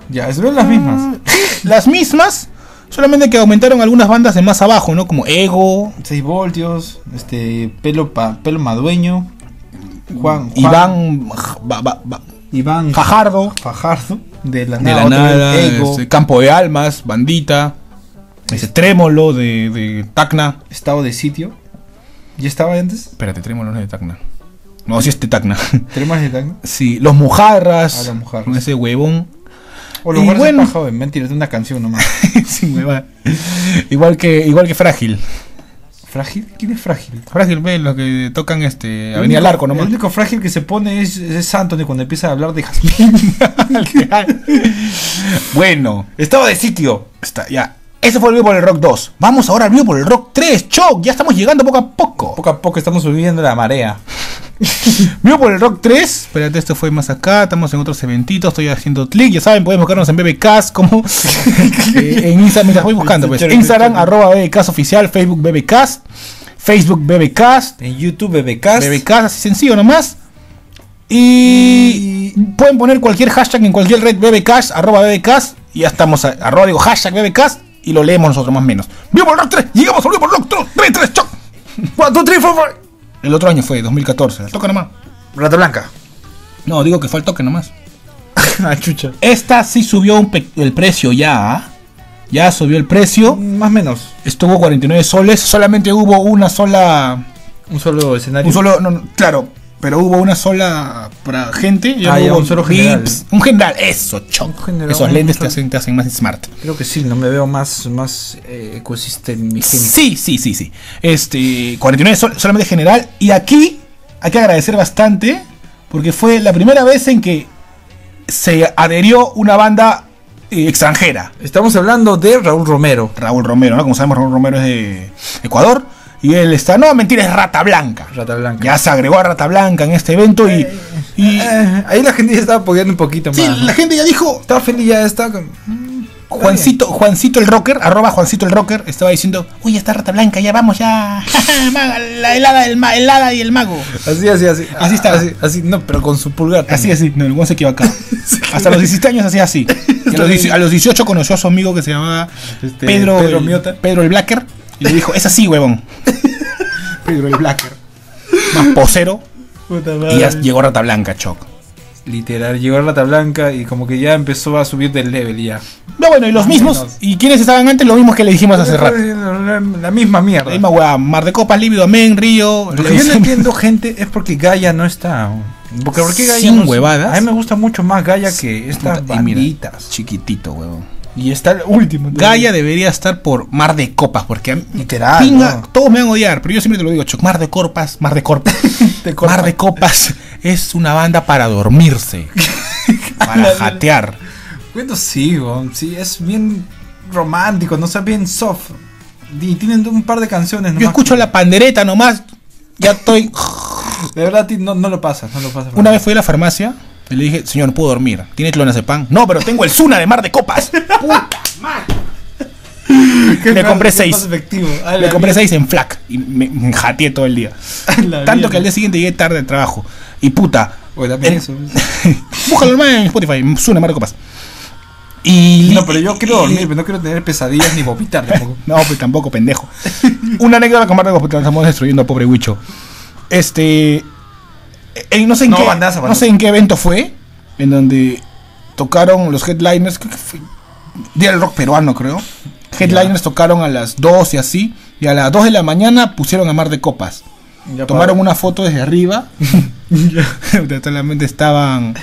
Ya, se ven las mismas. Las mismas, solamente que aumentaron algunas bandas de más abajo, ¿no? Como Ego, seis voltios, este, Pelo, pa, Pelo Madueño, Juan, Juan Iván, ba, ba, ba, Iván Fajardo, Fajardo de la de nada, la nada Ego, este, Campo de Almas, Bandita, ese Trémolo de, de Tacna, Estado de Sitio. ¿Ya estaba antes? Espérate, Trémolo no es de Tacna. No, si sí es de Tacna. ¿Trémolo es de Tacna? Sí, Los Mojarras, ah, los Mojarras. Con ese huevón. O los guardas bueno, joven, mentira, es una canción nomás. Sí, me va. Igual que, igual que Frágil. ¿Frágil? ¿Quién es Frágil? Frágil, ve, los que tocan este el Avenida Larco nomás. El único frágil que se pone es, es Anthony cuando empieza a hablar de Jasmine. Bueno. Estado de sitio. Está, ya. Eso fue el Vivo por el Rock dos. Vamos ahora al Vivo por el Rock tres. ¡Choc! Ya estamos llegando poco a poco. Poco a poco estamos subiendo la marea. Vivo por el Rock tres. Espérate, esto fue más acá. Estamos en otros eventitos. Estoy haciendo clic. Ya saben, pueden buscarnos en Bebecast. Como eh, en Instagram. Mientras voy buscando, pues. Instagram, arroba Bebecast oficial. Facebook Bebecast. Facebook Bebecast. En YouTube Bebecast. Bebecast, así sencillo nomás. Y pueden poner cualquier hashtag en cualquier red. Bebecast, arroba Bebecast. Y ya estamos. A, arroba, digo, hashtag Bebecast. Y lo leemos nosotros más o menos. Vivo por el Rock tres. Llegamos al Vivo por el Rock tres, tres, tres. Choc. uno, dos, tres, cuatro, cinco. El otro año fue, dos mil catorce. El toque nomás. Rata Blanca. No, digo que fue el toque nomás. Ah, chucha. Esta sí subió un pe- el precio ya. Ya subió el precio. Más o menos. Estuvo cuarenta y nueve soles. Solamente hubo una sola. Un solo escenario. Un solo. No, no, claro. Pero hubo una sola para gente. Ya ah, hubo ya, un solo general. Vips, un general. Eso, chonco. Esos lentes te hacen, te hacen más smart. Creo que sí, no me veo más, más eh, ecosistémico. Sí, sí, sí, sí. Este, cuarenta y nueve sol, solamente general. Y aquí hay que agradecer bastante. Porque fue la primera vez en que se adherió una banda eh, extranjera. Estamos hablando de Raúl Romero. Raúl Romero, ¿no? Como sabemos, Raúl Romero es de Ecuador. Y él está, no, mentira, es Rata Blanca. Rata Blanca. Ya se agregó a Rata Blanca en este evento y. Eh, y eh, ahí la gente ya estaba apoyando un poquito más. Sí, la gente ya dijo. Estaba feliz, ya está. Mmm, Juancito, bien. Juancito el Rocker, arroba Juancito el Rocker, estaba diciendo, uy, ya está Rata Blanca, ya vamos, ya. La helada, el, ma, el hada y el mago. Así, así, así. Así está. Así, así, no, pero con su pulgar. Así, así. No, el guan se equivocaba. Hasta los diecisiete años hacía así. A los, a los dieciocho conoció a su amigo que se llamaba este, Pedro, Pedro, el, Miota. Pedro el Blacker. Y le dijo, es así, huevón. Pedro el Blacker. Más posero. Y ya llegó Rata Blanca, Choc. Literal, llegó Rata Blanca y como que ya empezó a subir del level ya. No, bueno, y los mismos. Menos. ¿Y quiénes estaban antes? Los mismos que le dijimos hace rato. La, la misma mierda. La misma hueá. Mar de Copas, Líbido, Amén, Río. Lo que yo no entiendo, gente, es porque Gaia no está. Porque, porque Gaia sin no huevadas. A mí me gusta mucho más Gaia que estas puta, banditas. Mira, chiquitito, huevón. Y está el último. Gaia debería estar por Mar de Copas, porque literal, pinga, no. Todos me van a odiar, pero yo siempre te lo digo, Choc, Mar de Copas, Mar de Copas. de Mar de Copas es una banda para dormirse, para jatear. Bueno, sí, bro, sí, es bien romántico, no sé, bien soft. Y tienen un par de canciones nomás. Yo escucho que la pandereta nomás, ya estoy. De verdad, no, no lo pasas, no lo pasas. Una vez fui a la farmacia. Le dije, señor, ¿puedo dormir? ¿Tiene clonazepam? No, pero tengo el Zuna de Mar de Copas. ¡Puta madre! Le compré seis. Le compré seis en flac. Y me, me jateé todo el día. Tanto mía, que al día siguiente llegué tarde al trabajo. Y puta. Bueno, en, eso. Búscalo normal en Spotify. Zuna de Mar de Copas. Y, no, pero yo quiero dormir, pero no quiero tener pesadillas ni vomitar tampoco. No, pues tampoco, pendejo. Una anécdota con Mar de Copas, porque estamos destruyendo al pobre Huicho. Este... Eh, no sé en no, qué bandaza, no sé en qué evento fue en donde tocaron los headliners, creo que fue Día del Rock peruano, creo. Headliners, yeah. Tocaron a las dos y así, y a las dos de la mañana pusieron a Mar de Copas. Ya tomaron para. Una foto desde arriba. Totalmente estaban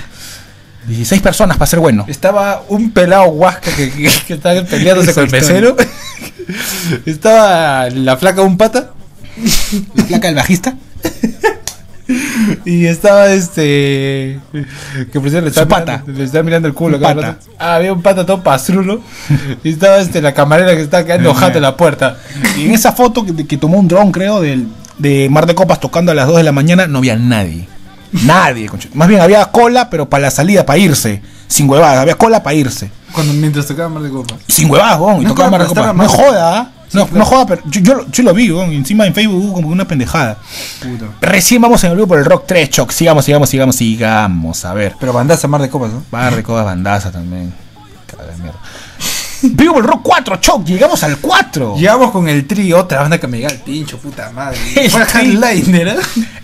dieciséis personas para ser bueno. Estaba un pelado huasca que, que, que estaba peleándose con el mesero. Estaba la flaca de un pata, la flaca del bajista. Y estaba este. Que por cierto le estaba, pata. Mirando, le estaba mirando el culo. Pata. Ah, había un pata todo pastrulo. Y estaba este, la camarera que estaba quedando jata en la puerta. Y en esa foto que, que tomó un dron, creo, del, de Mar de Copas tocando a las dos de la mañana, no había nadie. Nadie, concha. Más bien había cola, pero para la salida, para irse. Sin huevadas, había cola para irse. Cuando, mientras tocaba Mar de Copas. Sin huevadas, bon, y no tocaba Mar de Copas. No joda, sí, no, claro. no joda, pero yo, yo, yo lo vi, bon, encima en Facebook hubo como una pendejada. Puto. Recién vamos en el vivo por el Rock tres, Choc. Sigamos, sigamos, sigamos, sigamos. A ver. Pero bandaza, Mar de Copas, ¿no? Mar de Copas, bandaza también. Caga mierda. Vivo por el Rock cuatro, Choc. Llegamos al cuatro. Llegamos con el Tri, otra banda que me llega al pincho, puta madre. Fue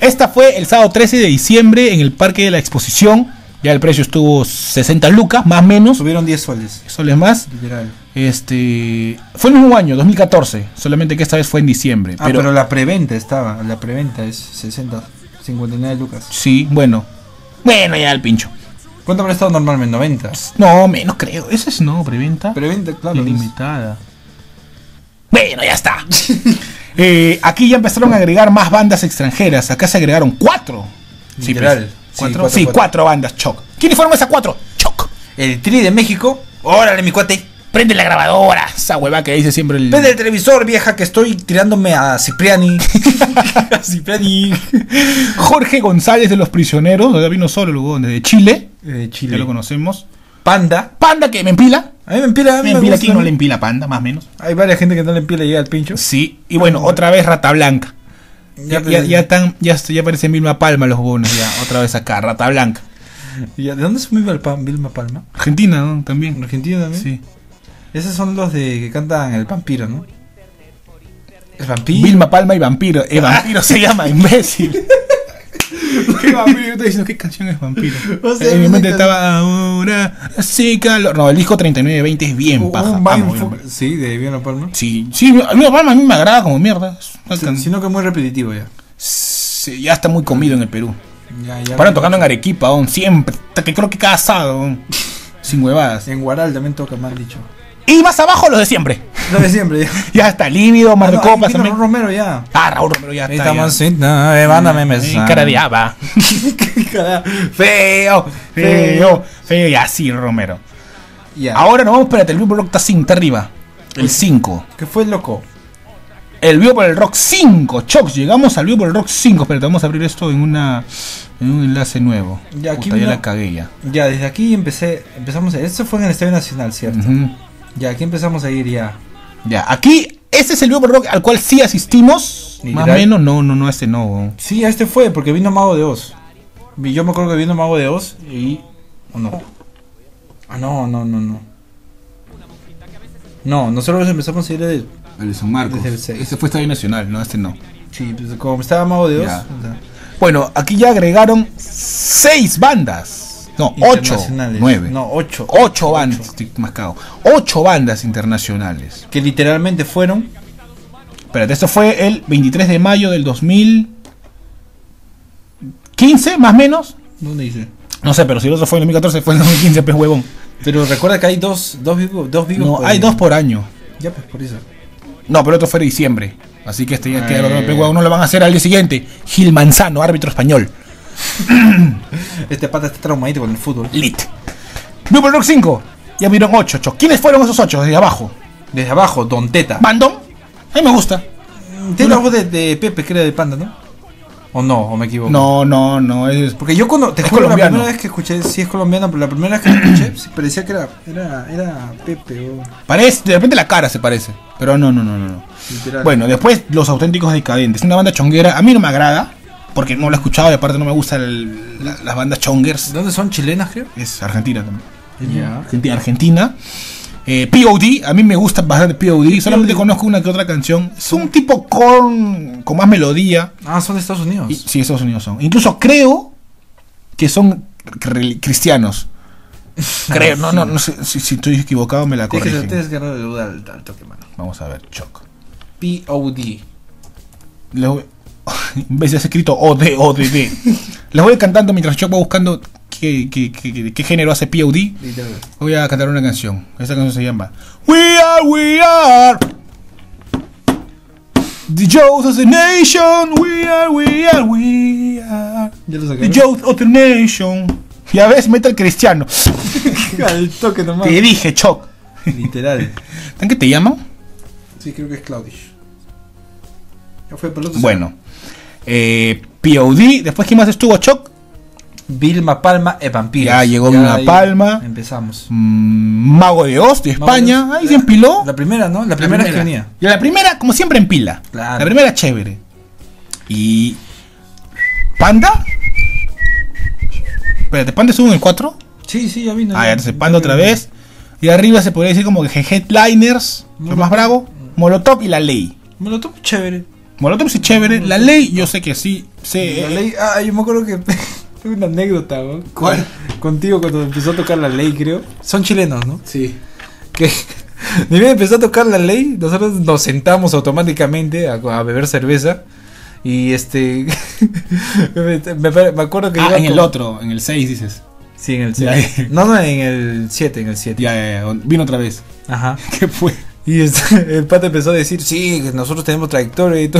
Esta fue el sábado trece de diciembre en el Parque de la Exposición. Ya el precio estuvo sesenta lucas, más o menos. Subieron diez soles. Soles más. Literal. Este, fue el mismo año, dos mil catorce. Solamente que esta vez fue en diciembre. Ah, pero, pero la preventa estaba. La preventa es sesenta, cincuenta y nueve lucas. Sí, bueno. Bueno, ya el pincho. ¿Cuánto habrá estado normalmente? ¿noventa? No, menos creo. Esa es no, preventa. Preventa, claro. Ilimitada. Bueno, ya está. eh, aquí ya empezaron a agregar más bandas extranjeras. Acá se agregaron cuatro. Literal. Sí, ¿Cuatro? Sí, cuatro, sí cuatro. cuatro bandas, Choc. ¿Quiénes fueron esas cuatro? Choc. El Tri de México. Órale, mi cuate. Prende la grabadora. Esa hueva que dice siempre el... Prende el televisor, vieja, que estoy tirándome a Cipriani. A Cipriani. Jorge González de Los Prisioneros. Ya vino solo, luego, desde Chile. Desde Chile. Ya lo conocemos. Panda. Panda que me empila. A mí me empila. A mí me empila. ¿Quién no le empila Panda, más o menos? Hay varias gente que no le empila y llega al pincho. Sí. Y bueno, otra vez Rata Blanca. Ya, ya, ya, tan, ya, ya aparecen Vilma Palma los bonos, ya otra vez acá, Rata Blanca. ¿De dónde es Vilma Palma? Argentina, ¿no? También. Argentina también. Sí. Esos son los de que cantan El Vampiro, ¿no? El Vampiro. Vilma Palma y Vampiro. El Vampiro se llama, imbécil. ¿Qué Vampiro? Yo estoy diciendo, ¿qué canción es Vampiro? O sea, en mi mente estaba ahora, así calor. No, el disco treinta y nueve veinte es bien uh, paja. Amo, bien. Sí, de Vilma Palma. Sí, sí, Vilma Palma a mí me agrada como mierda. Sí, sino que es muy repetitivo ya. Sí, ya está muy comido en el Perú. Ya, ya Paran tocando en Arequipa, aún, siempre. Que creo que cada sábado, aún. Sin huevadas. En Huaral también toca, mal dicho. Y más abajo los de siempre. Los de siempre, ya. Ya está, Lívido, Mar de no, no, Copas. Raúl Romero ya. Ah, Raúl Romero ya está. Está cara de aba. Feo, feo, feo. Y así, Romero. Ya. Ahora nos vamos para el Vivo por el Rock cinco, está arriba. El cinco. ¿Qué fue, loco? El Vivo por el Rock cinco, Chocs. Llegamos al Vivo por el Rock cinco. Espérate, vamos a abrir esto en una... En un enlace nuevo. Ya, aquí. Puta, ya una... la cagué ya. Ya, desde aquí empecé... Empezamos... Esto fue en el Estadio Nacional, ¿cierto? Uh-huh. Ya, aquí empezamos a ir ya. Ya, aquí, este es el Vivo por el Rock al cual sí asistimos. Más o menos, no, no, no, este no. Sí, este fue, porque vino Mago de Oz. Yo me acuerdo que vino Mago de Oz y... ¿O no? Ah, no, no, no, no. No, nosotros empezamos a ir desde... El de San Marcos. Este fue Estadio Nacional, no, este no. Sí, pues como estaba Mago de Oz... Ya. Bueno, aquí ya agregaron seis bandas. No, ocho, nueve. No, ocho. Ocho bandas, ocho. Estoy mascado. Ocho bandas internacionales. Que literalmente fueron... Espérate, esto fue el veintitrés de mayo del dos mil quince, más o menos. ¿Dónde dice? No sé, pero si el otro fue en dos mil catorce, fue en dos mil quince, pues huevón. Pero recuerda que hay dos, dos vivos, dos vivos. No, por... hay dos por año. Ya, pues por eso. No, pero el otro fue en diciembre. Así que este ya queda el otro, huevón. No lo van a hacer al día siguiente. Gil Manzano, árbitro español. Este pata está traumadito con el fútbol. Lit. Vivo por el Rock cinco. Ya vieron ocho, Choc. ¿Quiénes fueron esos ocho? Desde abajo. Desde abajo, Don Teta. ¿Bandón? A mí me gusta. Tiene la voz de, de Pepe, que era de Panda, ¿no? ¿O no? ¿O me equivoco? No, no, no. Es... Porque yo cuando... Te juro, la primera vez que escuché... Sí, es colombiano, pero la primera vez que escuché sí, parecía que era... Era, era Pepe. Oh. Parece... De repente la cara se parece. Pero no, no, no, no. Literal. Bueno, después Los Auténticos Decadentes. Una banda chonguera. A mí no me agrada. Porque no lo he escuchado y aparte no me gustan la, las bandas chongers. ¿Dónde son? ¿Chilenas, creo? Es Argentina también. Yeah. Argentina. Argentina. Eh, P O D A mí me gusta bastante P O D Solamente conozco una que otra canción. Es un tipo Korn con más melodía. Ah, son de Estados Unidos. Y, sí, Estados Unidos son. Incluso creo que son cristianos. Creo, no, no, no sé. Si, si estoy equivocado me la corrigen. Tienes que ganar de duda al, al toque, mano. Vamos a ver, Choc. P O D Luego... En vez de escrito O D O D D. Las voy cantando mientras yo voy buscando qué, qué, qué, qué, qué género hace P O D Voy a cantar una canción. Esta canción se llama We Are, We Are The Youth of the Nation. We Are, We Are, We Are The Youth of the Nation. Ya ves, metal cristiano. Al toque nomás. Te dije, Choc. Literal. ¿Tan que te llaman? Sí, creo que es Claudish. Ya fue por el otro. Bueno. Eh, P O D, después quién más estuvo, Choc. Vilma Palma e Vampiros. Ya llegó Vilma Palma. Empezamos. Mmm, Mago de Oz de España. Oz. Ahí la, se empiló. La primera, ¿no? La primera, la primera es que venía. Y la primera, como siempre, en pila. Claro. La primera chévere. Y. ¿Panda? Espérate, ¿Panda estuvo en el cuatro? Sí, sí, ya vino. Ah, ya se Panda otra vez. Y arriba se podría decir como que Headliners, lo más bravo. Molotov y La Ley. Molotov, chévere. Molotov sí, chévere. La Ley, yo sé que sí. sí. La Ley, ah, yo me acuerdo que. Tuve una anécdota, ¿no? ¿Cuál? Contigo cuando empezó a tocar La Ley, creo. Son chilenos, ¿no? Sí. Que ni bien empezó a tocar La Ley, nosotros nos sentamos automáticamente a, a beber cerveza. Y este... me, me acuerdo que... Ah, iba en con... el otro, en el seis dices. Sí, en el seis. No, no, en el siete, en el siete. Ya, ya, ya, vino otra vez. Ajá. ¿Qué fue? Y este, el pata empezó a decir, sí, nosotros tenemos trayectoria y tú,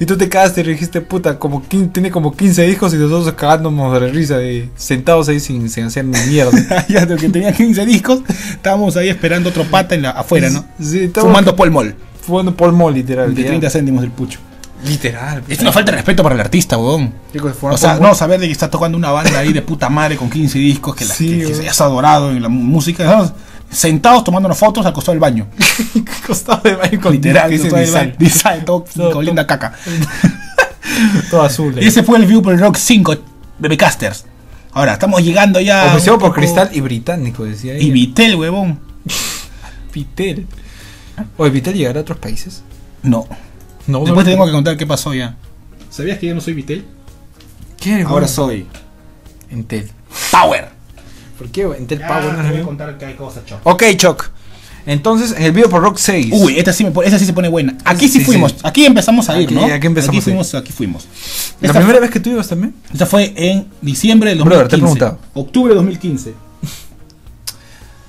y tú te cagaste y dijiste, puta, como tiene como quince hijos y nosotros cagándonos de la risa, de, sentados ahí sin, sin hacer ni mierda. Ya, de que tenía quince discos, estábamos ahí esperando otro pata en la, afuera, ¿no? Sí, fumando polmol. Fumando polmol, literal. De treinta céntimos el pucho. Literal. Esto no falta de respeto para el artista, weón. O sea, no saber de que está tocando una banda ahí de puta madre con quince discos que, la, sí, que, que se has adorado en la música, ¿sabes? Sentados tomándonos fotos al costado del baño. Costado del baño con literal, design, todo con linda caca. Todo azul. Y ese fue el Vivo por el Rock cinco, Bebecasters. Ahora, estamos llegando ya. Ofreció por Cristal y Británico, decía ella. Y Vitel, huevón. Vitel. Oye, ¿Vitel llegará a otros países? No. no Después te tengo que contar qué pasó ya. ¿Sabías que yo no soy Vitel? ¿Qué eres, ahora soy Entel Power. ¿Por qué? Entel ah, Power. No voy a contar que hay cosas, Choc. Ok, Choc. Entonces, en el Vivo por Rock seis. Uy, esta sí, me, esta sí se pone buena. Aquí sí, sí fuimos. Sí. Aquí empezamos a ir, aquí, ¿no? Aquí empezamos aquí fuimos, a ir. Aquí fuimos. ¿La esta primera fue, vez que tú ibas también? Esta fue en diciembre del dos mil quince. Brother, te he preguntado. Octubre del dos mil quince.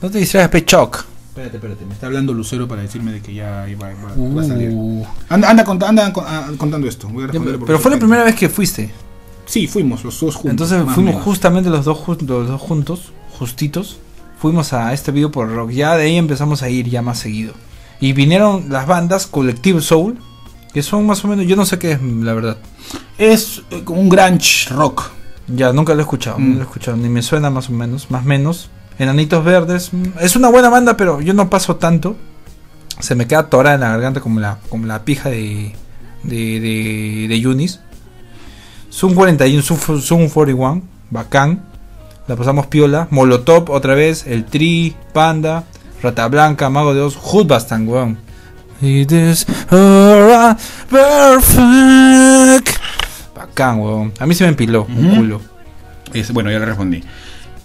No te distraigas, pe, Choc. Espérate, espérate. Me está hablando Lucero para decirme de que ya iba, iba, uh. va a salir. Anda, anda, cont, anda con, ah, contando esto. Voy a responder ya, por pero fue la frente. Primera vez que fuiste. Sí, fuimos los dos juntos. Entonces fuimos justamente los dos, los dos juntos, justitos. Fuimos a este Vivo por Rock. Ya de ahí empezamos a ir ya más seguido. Y vinieron las bandas Collective Soul, que son más o menos, yo no sé qué es, la verdad. Es un grunge rock. Ya, nunca lo he escuchado, mm. no lo he escuchado, ni me suena más o menos, más o menos. Enanitos Verdes, es una buena banda, pero yo no paso tanto. Se me queda atorada en la garganta como la, como la pija de, de, de, de Yunis. Zoom cuarenta y uno, Zoom cuarenta y uno, bacán, la pasamos piola. Molotov otra vez, El Tri, Panda, Rata Blanca, Mago de Oz, Hoodbastan, weón. It is alright, perfect. Bacán, weón. A mí se me empiló uh-huh. un culo. Es, bueno, ya le respondí.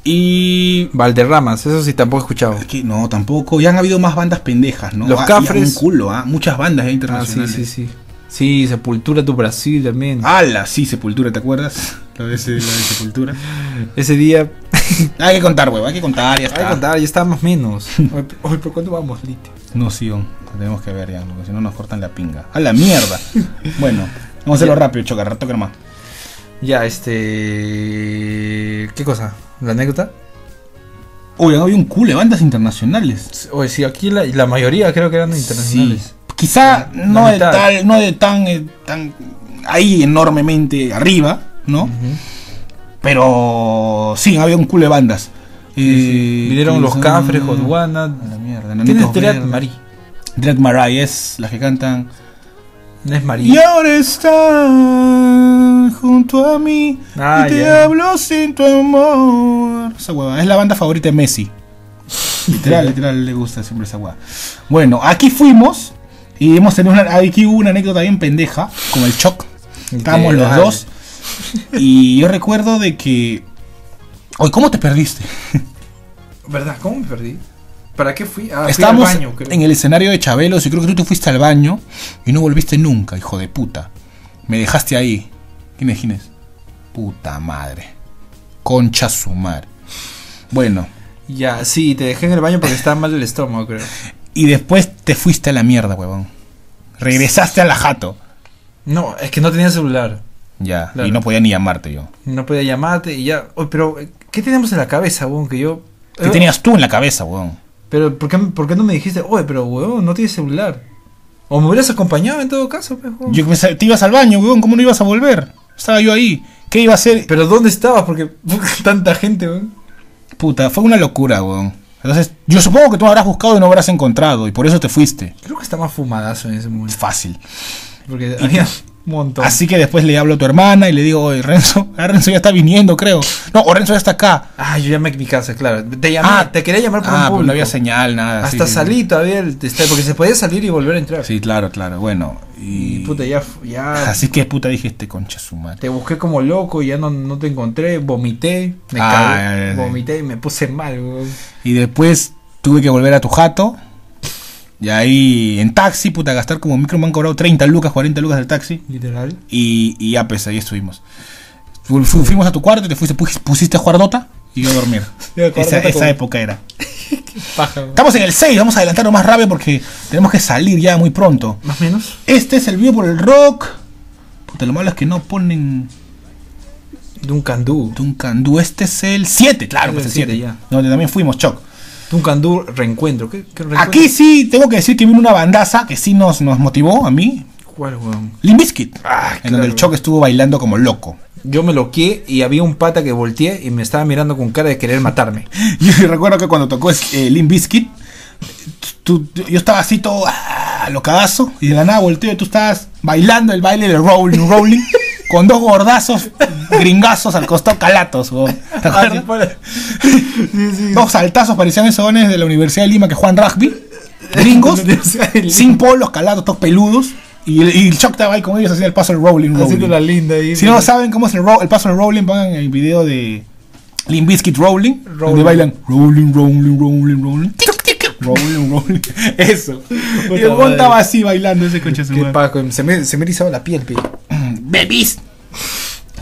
Y Valderramas, eso sí tampoco he escuchado. Es que no, tampoco. Ya han habido más bandas pendejas, ¿no? Los ah, Cafres. Un culo, ¿eh? Muchas bandas internacionales. Ah, sí, sí, sí. Sí, Sepultura tu Brasil también. ¡Hala! Sí, Sepultura, ¿te acuerdas? La de, ese, la de Sepultura. Ese día. Hay que contar, huevo, hay que contar, ya está. Hay que contar, ya está más menos. Oye, ¿por cuánto vamos, Lite? No, sí, on, tenemos que ver ya, porque si no nos cortan la pinga. ¡A la mierda! Bueno, vamos a hacerlo rápido, Chocar, toca nomás. Ya, este. ¿Qué cosa? ¿La anécdota? Oye, no había un culo de bandas internacionales. Oye, sí, aquí la, la mayoría creo que eran internacionales. Sí. Quizá la, no, la de tal, no de tan, eh, tan ahí enormemente arriba, ¿no? Uh-huh. Pero sí, había un culo de bandas. Sí, eh, sí. Vinieron Los Cafres, Jodwana. A la mierda. ¿Quién es Dread Marie? Dread Marie es las que cantan. No es María. Y ahora está junto a mí. Ah, y te yeah. hablo sin tu amor. Esa hueva. Es la banda favorita de Messi. Literal, literal, le gusta siempre esa hueva. Bueno, aquí fuimos. Y hemos tenido una, aquí hubo una anécdota bien pendeja, como el Choc. Estábamos los dos. Y yo recuerdo de que. Oye, ¿cómo te perdiste? ¿Verdad? ¿Cómo me perdí? ¿Para qué fui? Ah, estábamos fui al baño, creo. En el escenario de Chabelos y creo que tú te fuiste al baño y no volviste nunca, hijo de puta. Me dejaste ahí. ¿Quién es, quién es? Puta madre. Concha sumar. Bueno. Ya, sí, te dejé en el baño porque estaba mal el estómago, creo. Y después te fuiste a la mierda, huevón. Regresaste a la jato. No, es que no tenía celular. Ya, claro. Y no podía ni llamarte yo. No podía llamarte y ya... Oh, pero, ¿qué teníamos en la cabeza, huevón? Que yo... ¿Qué tenías tú en la cabeza, huevón? Pero, ¿por qué, por qué no me dijiste? Oye, pero, huevón, no tienes celular. O me hubieras acompañado en todo caso, huevón. Yo, te ibas al baño, huevón. ¿Cómo no ibas a volver? Estaba yo ahí. ¿Qué iba a hacer? ¿Pero dónde estabas? Porque tanta gente, weón. Puta, fue una locura, weón. Entonces, yo supongo que tú habrás buscado y no habrás encontrado, y por eso te fuiste. Creo que está más fumadazo en ese momento. Fácil. Porque había un montón. Así que después le hablo a tu hermana y le digo, oye, Renzo, ah, Renzo ya está viniendo, creo. No, o Renzo ya está acá. Ah, yo llamé a mi casa, claro. Te llamé, ah, te quería llamar por ah, un público. Ah, no había señal, nada. Hasta sí, salí sí, todavía, el, porque se podía salir y volver a entrar. Sí, claro, claro, bueno. Y, y puta, ya, ya... Así que puta, dije, este concha su madre. Te busqué como loco y ya no, no te encontré, vomité, me ah, cagué, eh, vomité y me puse mal, güey. Y después tuve que volver a tu jato. Y ahí en taxi, puta, gastar como micro me han cobrado treinta lucas, cuarenta lucas del taxi. Literal. Y, y ya pues, ahí estuvimos. Fu, fu, fuimos a tu cuarto y te fuiste, pusiste a jugar Dota y yo a dormir. Yo esa esa como... época era. Qué paja, man. Estamos en el seis, vamos a adelantarnos más rápido porque tenemos que salir ya muy pronto. Más o menos. Este es el Vivo por el Rock. Puta, lo malo es que no ponen... Dunkandú. Dunkandú, este es el siete, claro, es que es el siete. Ya. Donde también fuimos, Choc. Dunkandú reencuentro. ¿Qué, qué reencuentro. Aquí sí tengo que decir que vino una bandaza que sí nos, nos motivó a mí. ¿Cuál, weón? Limp Bizkit. Ah, en claro, donde el Choc estuvo bailando como loco. Yo me loqué y había un pata que volteé y me estaba mirando con cara de querer matarme. Yo recuerdo que cuando tocó eh, Limp Bizkit, tú, tú, yo estaba así todo ah, locadazo y de la nada volteo y tú estabas bailando el baile de Rolling Rolling con dos gordazos gringazos al costado calatos. ¿Te acuerdas? Ah, sí, sí, sí. Dos saltazos parecían esos dones de la Universidad de Lima que juegan rugby. Gringos, sin polos, calatos, todos peludos. Y el, y el Choc estaba ahí con ellos haciendo el paso del rolling rolling. Haciendo la linda ahí. Si no saben cómo es el, ro- el paso del rolling, pongan el video de Limp Bizkit Rolling, rolling, donde bailan rolling, rolling, rolling, rolling, tic, tic, tic, rolling, rolling. Eso. Y el Bon estaba así bailando ese coche. Qué paco, se me, se me erizaba la piel, piel. Babies.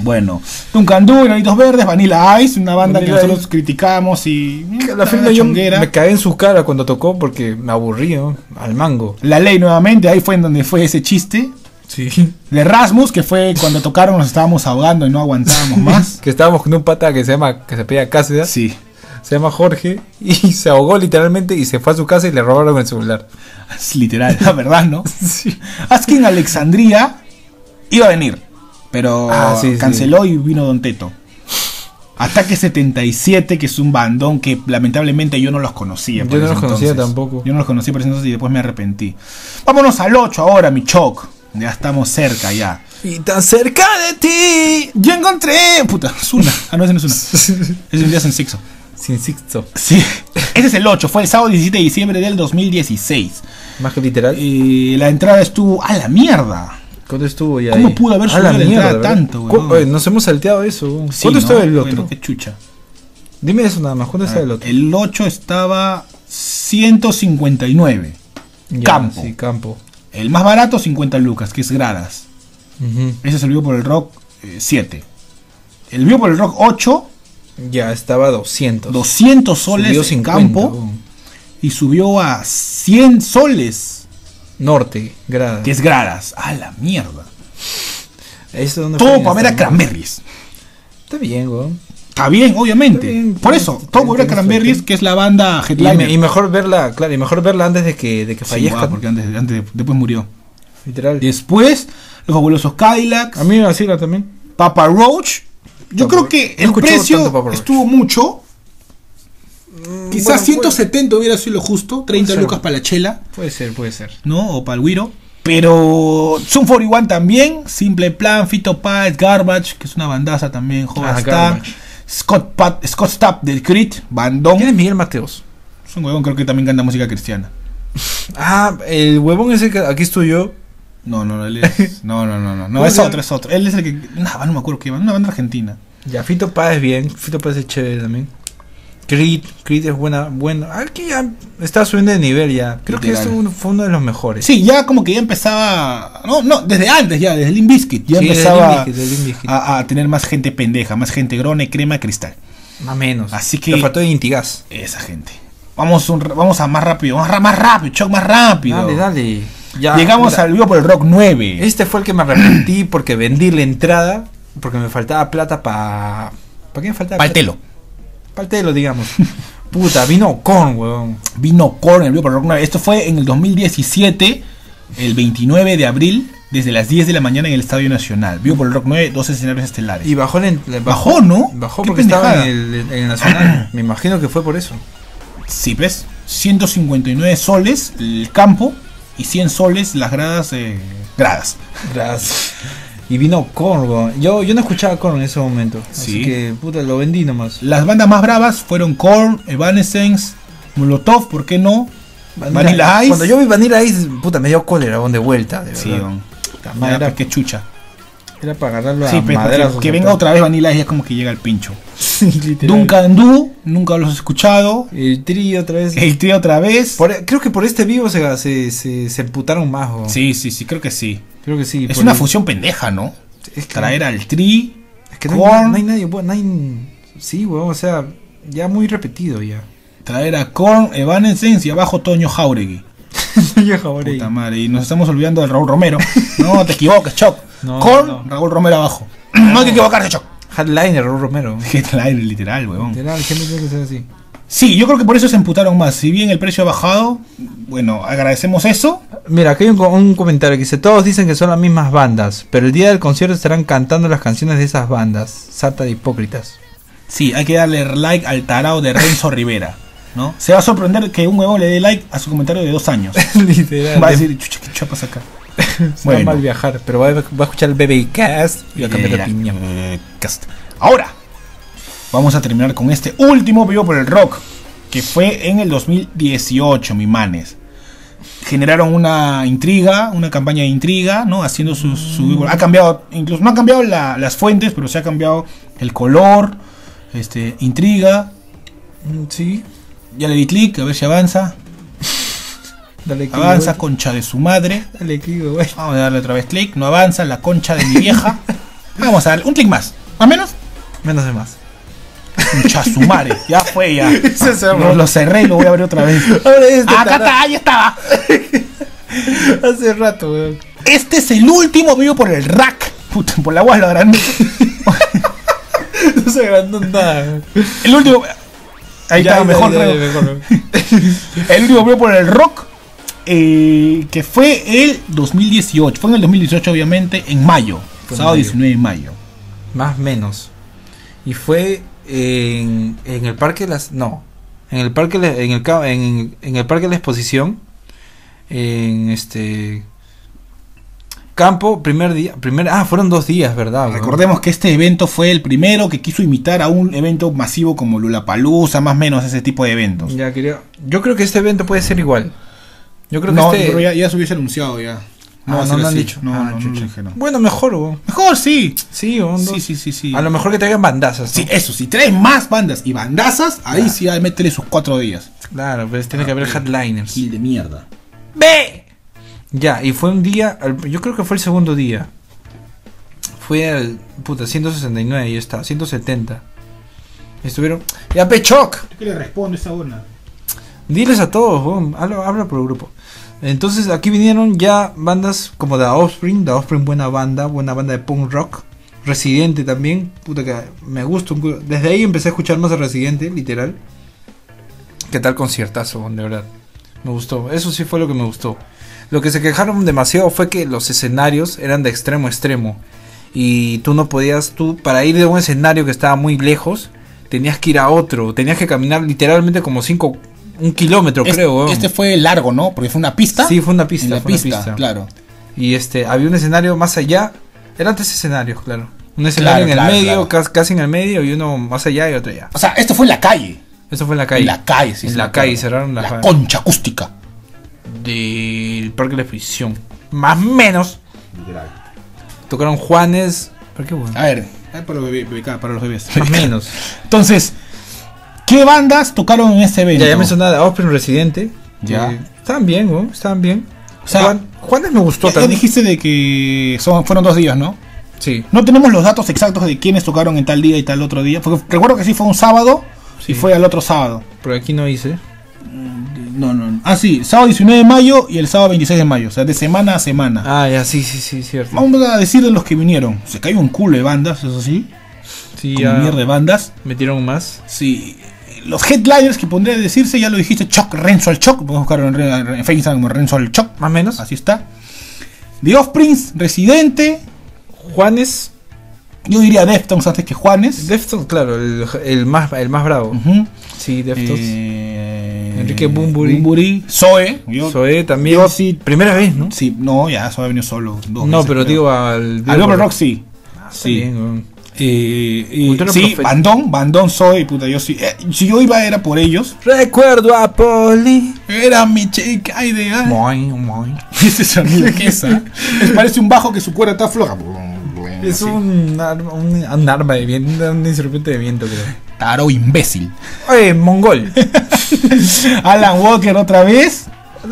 Bueno, Dunkandú, Enanitos Verdes, Vanilla Ice, una banda Vanilla que nosotros Ice. criticamos y... La final yo me cagué en sus caras cuando tocó porque me aburrí, ¿no? Al mango. La Ley nuevamente, ahí fue en donde fue ese chiste. Sí. De Rasmus, que fue cuando tocaron nos estábamos ahogando y no aguantábamos más. Que estábamos con un pata que se llama, que se pedía Cáceres. Sí. Se llama Jorge y se ahogó literalmente y se fue a su casa y le robaron el celular. Es literal, la verdad, ¿no? Sí. Asking Alexandria iba a venir. Pero ah, sí, canceló sí. Y vino Don Teto. Ataque setenta y siete, que es un bandón que lamentablemente yo no los conocía. Yo no los entonces. conocía tampoco. Yo no los conocí por ese entonces y después me arrepentí. Vámonos al ocho ahora, mi Choc. Ya estamos cerca ya. Y tan cerca de ti, yo encontré... Puta, Zuna. Ah, no, ese no es una. Es un día sin sexo. Sin sexo. Sí. Ese es el ocho, fue el sábado diecisiete de diciembre del dos mil dieciséis. Más que literal. Y la entrada estuvo a la mierda. ¿Cuánto estuvo ya? ¿Cómo ahí? Pudo haber subido la mierda tanto, güey? Nos hemos salteado eso. ¿Cuánto sí, estaba no? el otro? Bueno, qué chucha. Dime eso nada más. ¿Cuánto estaba el otro? El ocho estaba ciento cincuenta y nueve. Ya, campo. Sí, campo. El más barato, cincuenta lucas, que es gradas. Uh-huh. Ese es el Vivo por el Rock eh, siete. El Vivo por el Rock ocho. Ya estaba doscientos. doscientos soles subió en cincuenta, campo. Uh. Y subió a cien soles. Norte, gradas. Que es gradas. A la mierda. Eso donde todo para ver a Cranberries. Está bien, weón. Está bien, obviamente. Está bien, por eso, todo para ver a Cranberries, que es la banda headliner. Y, y mejor verla, claro, y mejor verla antes de que, de que fallezca. Sí, wow, porque antes, antes, después murió. Literal. Después, los fabulosos Cadillacs. A mí me vacila también. Papa Roach. Yo Papa creo que el precio estuvo mucho. Quizás bueno, ciento setenta puede... hubiera sido lo justo, treinta lucas para la chela. Puede ser, puede ser. ¿No? O para el güiro. Pero Zoom cuarenta y uno también, Simple Plan, Fito Paz, Garbage, que es una bandaza también, Joven ah, Scott Pat, Scott Stapp del Crit, bandón. ¿Quién es Miguel Mateos? Es un huevón, creo que también canta música cristiana. Ah, el huevón ese que aquí estoy yo. No, no, no, él es, no, no, no, no, no es otro, es otro. Él es el que, no, no me acuerdo qué, una banda argentina. Ya, Fito Paz es bien, Fito Paz es chévere también. Creed, Creed es buena, bueno, aquí ya está subiendo de nivel ya. Creo literal. Que esto fue uno de los mejores. Sí, ya como que ya empezaba, no, no, desde antes ya, desde Limp Bizkit, ya sí, empezaba Limp Bizkit, Limp Bizkit. A, a tener más gente pendeja, más gente grone, crema, cristal. Más menos. Así que. Le faltó de Intigas. Esa gente. Vamos, un, vamos a más rápido, más, más rápido, Choc, más rápido. Dale, dale. Ya, llegamos mira. Al Vivo por el Rock nueve. Este fue el que me arrepentí porque vendí la entrada, porque me faltaba plata para, ¿para qué me faltaba? Para el telo. Partelo, digamos. Puta, vino Korn, weón. Vino Korn, el Vivo por el Rock nueve. Esto fue en el dos mil diecisiete, el veintinueve de abril. desde las diez de la mañana en el Estadio Nacional. Vivo por el Rock nueve, dos escenarios estelares. Y bajó, en el, bajó, bajó ¿no? Bajó porque estaba en el, en el Nacional. Me imagino que fue por eso. Sí, pues, ciento cincuenta y nueve soles el campo y cien soles las gradas. Eh, gradas. Gradas. Y vino Korn. Yo, yo no escuchaba Korn en ese momento. Sí. Así que, puta, lo vendí nomás. Las bandas más bravas fueron Korn, Evanescence, Molotov, ¿por qué no? Vanilla, Vanilla Ice. Cuando yo vi Vanilla Ice, puta, me dio cólera, bon, de vuelta, de verdad. Sí, bon. Era, era que chucha. Era para agarrarlo a sí, maderas. Que, que venga otra vez Vanilla Ice, es como que llega al pincho. Sí, Duncan Du, nunca los he escuchado. El Tri otra vez. El Tri otra vez. Por, creo que por este vivo se, se, se, se putaron más, bon. Sí, sí, sí, creo que sí. Creo que sí. Es una el... fusión pendeja, ¿no? Es que traer al Tri. Es que no hay, no hay nadie, bueno, no hay... Sí, weón, o sea, ya muy repetido ya. Traer a Korn, Evanescence y abajo Toño Jauregui. Toño Jauregui. Puta madre, y nos estamos olvidando del Raúl Romero. No te equivoques, Choc. No, Korn, no. Raúl Romero abajo. No hay que equivocarse, Choc. Headliner, Raúl Romero. Headliner, literal, weón. Literal, siempre tiene que ser así. Sí, yo creo que por eso se emputaron más. Si bien el precio ha bajado, bueno, agradecemos eso. Mira, aquí hay un, un comentario que dice: todos dicen que son las mismas bandas, pero el día del concierto estarán cantando las canciones de esas bandas. Sarta de hipócritas. Sí, hay que darle like al tarao de Renzo Rivera, ¿no? Se va a sorprender que un huevón le dé like a su comentario de dos años. Literal. Va a decir, chucha, qué chapas acá. Se bueno. Va a mal viajar, pero va a, va a escuchar el Bebecast y va a cambiar de opinión. Ahora vamos a terminar con este último Vivo por el Rock, que fue en el dos mil dieciocho, mi manes. Generaron una intriga, una campaña de intriga, ¿no? Haciendo su... su ha cambiado, incluso no han cambiado la, las fuentes, pero se ha cambiado el color, este, intriga. Sí. Ya le di clic, a ver si avanza. Dale click, avanza, concha de su madre. Dale clic, güey. Vamos a darle otra vez clic, no avanza, la concha de mi vieja. Vamos a darle un clic más, ¿a menos? Menos de más. Chasumare, ya fue ya. Lo, lo cerré y lo voy a abrir otra vez. Este acá está, ahí estaba. Hace rato, weón. Este es el último Vivo por el Rack. Puta, por la agua lo agrandó. No se agrandó nada. El último. Ahí ya, está, ya, mejor, ya, ya, mejor. El último Vivo por el Rock. Eh, que fue el dos mil dieciocho. Fue en el dos mil dieciocho, obviamente, en mayo. Fue sábado mayo. diecinueve de mayo. Más menos. Y fue. En, en el parque las no en el parque en el en, en el parque de la exposición en este campo primer día primer ah fueron dos días, verdad, ¿no? Recordemos que este evento fue el primero que quiso imitar a un evento masivo como Lollapalooza, más o menos ese tipo de eventos. Ya quería, yo creo que este evento puede ser igual. Yo creo que no, este... pero ya, ya se hubiese anunciado ya. No, no, no, no han dicho. No, ah, no, chucha, no. Bueno, mejor, bo. Mejor, sí. Sí, sí, sí, sí, sí. A lo mejor que traigan bandazas, ¿no? Sí, eso, si traen más bandas y bandazas, ahí claro. Sí, hay meterle sus cuatro días. Claro, pero tiene ah, que haber headliners. Gil de mierda. ¡Ve! Ya, y fue un día, yo creo que fue el segundo día. Fue al, puta, ciento sesenta y nueve, y está, ciento setenta. Estuvieron... ¡Ya, Pechoc! ¿Qué le respondo esa urna? Diles a todos, bo. Habla, habla por el grupo. Entonces aquí vinieron ya bandas como The Offspring, The Offspring buena banda, buena banda de punk rock. Residente también, puta que me gusta. Desde ahí empecé a escuchar más a Residente, literal. ¿Qué tal conciertazo, de verdad? Me gustó, eso sí fue lo que me gustó. Lo que se quejaron demasiado fue que los escenarios eran de extremo a extremo. Y tú no podías, tú para ir de un escenario que estaba muy lejos, tenías que ir a otro. Tenías que caminar literalmente como cinco... Un kilómetro, este, creo. Este fue largo, ¿no? Porque fue una pista. Sí, fue una pista. En la fue pista, una pista, claro. Y este, había un escenario más allá. Eran tres escenarios, claro. Un escenario claro, en claro, el medio, claro. Casi en el medio, y uno más allá y otro allá. O sea, esto fue en la calle. Esto fue en la calle. En la calle, sí. En la calle, cerraron la, la concha acústica. Del Parque de la Exposición. Más menos. Literal. Tocaron Juanes. ¿Para qué bueno? A ver, para los bebés. Para los bebés. Más menos. Entonces. ¿Qué bandas tocaron en este evento? Ya, ya mencionaba The Offspring, Residente. Ya. Estaban bien, güey. Estaban bien. O sea, Juan, Juanes me gustó ya, también. Ya dijiste de que son, fueron dos días, ¿no? Sí. No tenemos los datos exactos de quiénes tocaron en tal día y tal otro día. Porque recuerdo que sí fue un sábado sí. Y fue al otro sábado. Pero aquí no hice. No, no, no. Ah, sí. Sábado diecinueve de mayo y el sábado veintiséis de mayo. O sea, de semana a semana. Ah, ya, sí, sí, sí, cierto. Vamos a decir de los que vinieron. Se cayó un culo de bandas, eso sí. Sí, como ya. Mierda de bandas. Metieron más. Sí. Los headliners que pondría a decirse, ya lo dijiste, Choc, Renzo al Choc. Podemos buscar en, en, en Facebook como Renzo al Choc. Más o menos. Así está. The Offspring, Residente, Juanes. Yo diría Deftones antes que Juanes. Deftones, claro, el, el, más, el más bravo. Uh-huh. Sí, Deftones. Eh, Enrique Bunbury. Bunbury. Zoe. Yo, Zoe también. Yo, sí, primera vez, ¿no? Sí, no, ya, Zoe ha venido solo. Dos no, veces, pero digo al. Al Vivo Rock sí. Ah, sí. Bien, Eh, eh, sí, Bandón, Bandón soy, puta, yo sí. Eh, si yo iba era por ellos. Recuerdo a Poli, era mi chica ideal. Muy, muy. Ese sonido que es, ¿eh? Parece un bajo que su cuerda está floja. Es un, un, un arma de viento, un instrumento de viento, creo. Taro imbécil. Oye, mongol. Alan Walker otra vez.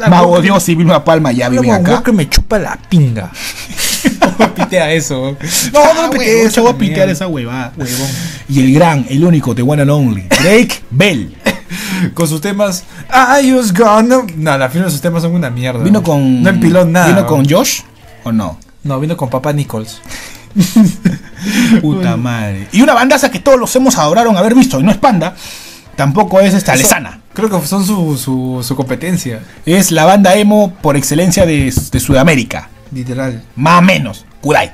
Mago de Oz y Vilma Palma ya viven acá. Walker me chupa la pinga. No pitea eso. No, no pitea eso. Voy a pitear esa huevada. Huevón. Y el gran, el único, the one and only, Drake Bell. Con sus temas. I was gonna. No, la final de sus temas son una mierda. Vino con. No empiló nada. ¿Vino con Josh? ¿O no? No, vino con Papá Nichols. Puta madre. Y una bandaza que todos los hemos adoraron haber visto. Y no es Panda. Tampoco es esta lesana. Creo que son su, su, su competencia. Es la banda emo por excelencia de, de Sudamérica. Literal. Más o menos. Kudai.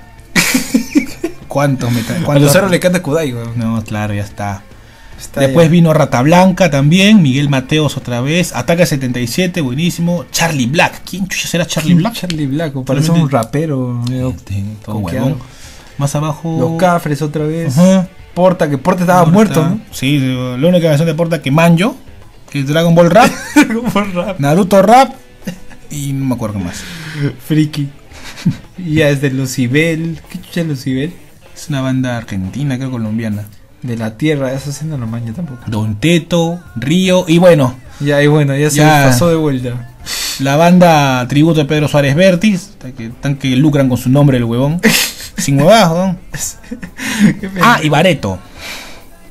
¿Cuántos me traen? A los ceros le canta Kudai, güey. No, claro, ya está. está Después ya. Vino Rata Blanca también. Miguel Mateos otra vez. Ataca setenta y siete, buenísimo. Charlie Black. ¿Quién chucha será Charlie Black? Charlie Black, parece un rapero. Todo huevón. Más abajo. Los Cafres otra vez. Uh-huh. Porta, que Porta estaba Porta. muerto, ¿no? Sí, la única canción de Porta que manjo. Que es Dragon Ball Rap. Dragon Ball Rap. Naruto Rap. Y no me acuerdo más. Friki. Ya es de Lucibel. ¿Qué chucha es Lucibel? Es una banda argentina, creo colombiana. De la tierra, esa sí no lo maña tampoco. Don Teto, Río, y bueno. Ya, y bueno, ya, ya se pasó de vuelta. La banda tributo de Pedro Suárez Vértiz. Que, tan que lucran con su nombre el huevón. Sin huevadas, ¿no? Ah, y Bareto.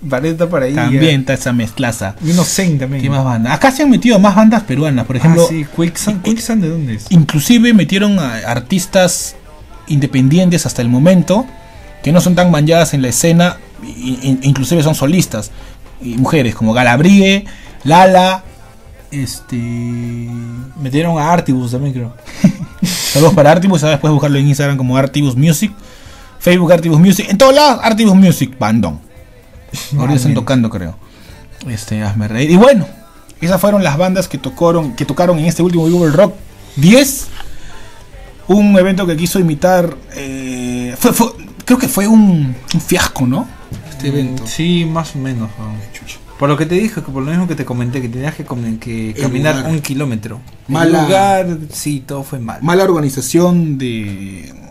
Bareto para ir. También está esa mezclaza. Y unos Zen también. ¿Qué más bandas? Acá se han metido más bandas peruanas, por ejemplo. Ah, sí, Quicksand. ¿Quicksand de dónde es? Inclusive metieron a artistas independientes hasta el momento, que no son tan manchadas en la escena, inclusive son solistas. Y mujeres como Galabrie, Lala, este... Metieron a Artibus también, creo. Saludos para Artibus, ahora después buscarlo en Instagram como Artibus Music. Facebook Artibus Music, en todos lados Artibus Music, bandón. Ahora están tocando, creo. Este, hazme reír. Y bueno, esas fueron las bandas que tocaron, que tocaron en este último Vivo por el Rock diez. Un evento que quiso imitar. Eh, fue, fue, creo que fue un, un fiasco, ¿no? Este evento. Sí, más o menos. Por lo que te dije, por lo mismo que te comenté, que tenías que, que caminar un kilómetro. Mal lugar, sí, todo fue mal. Mala organización de.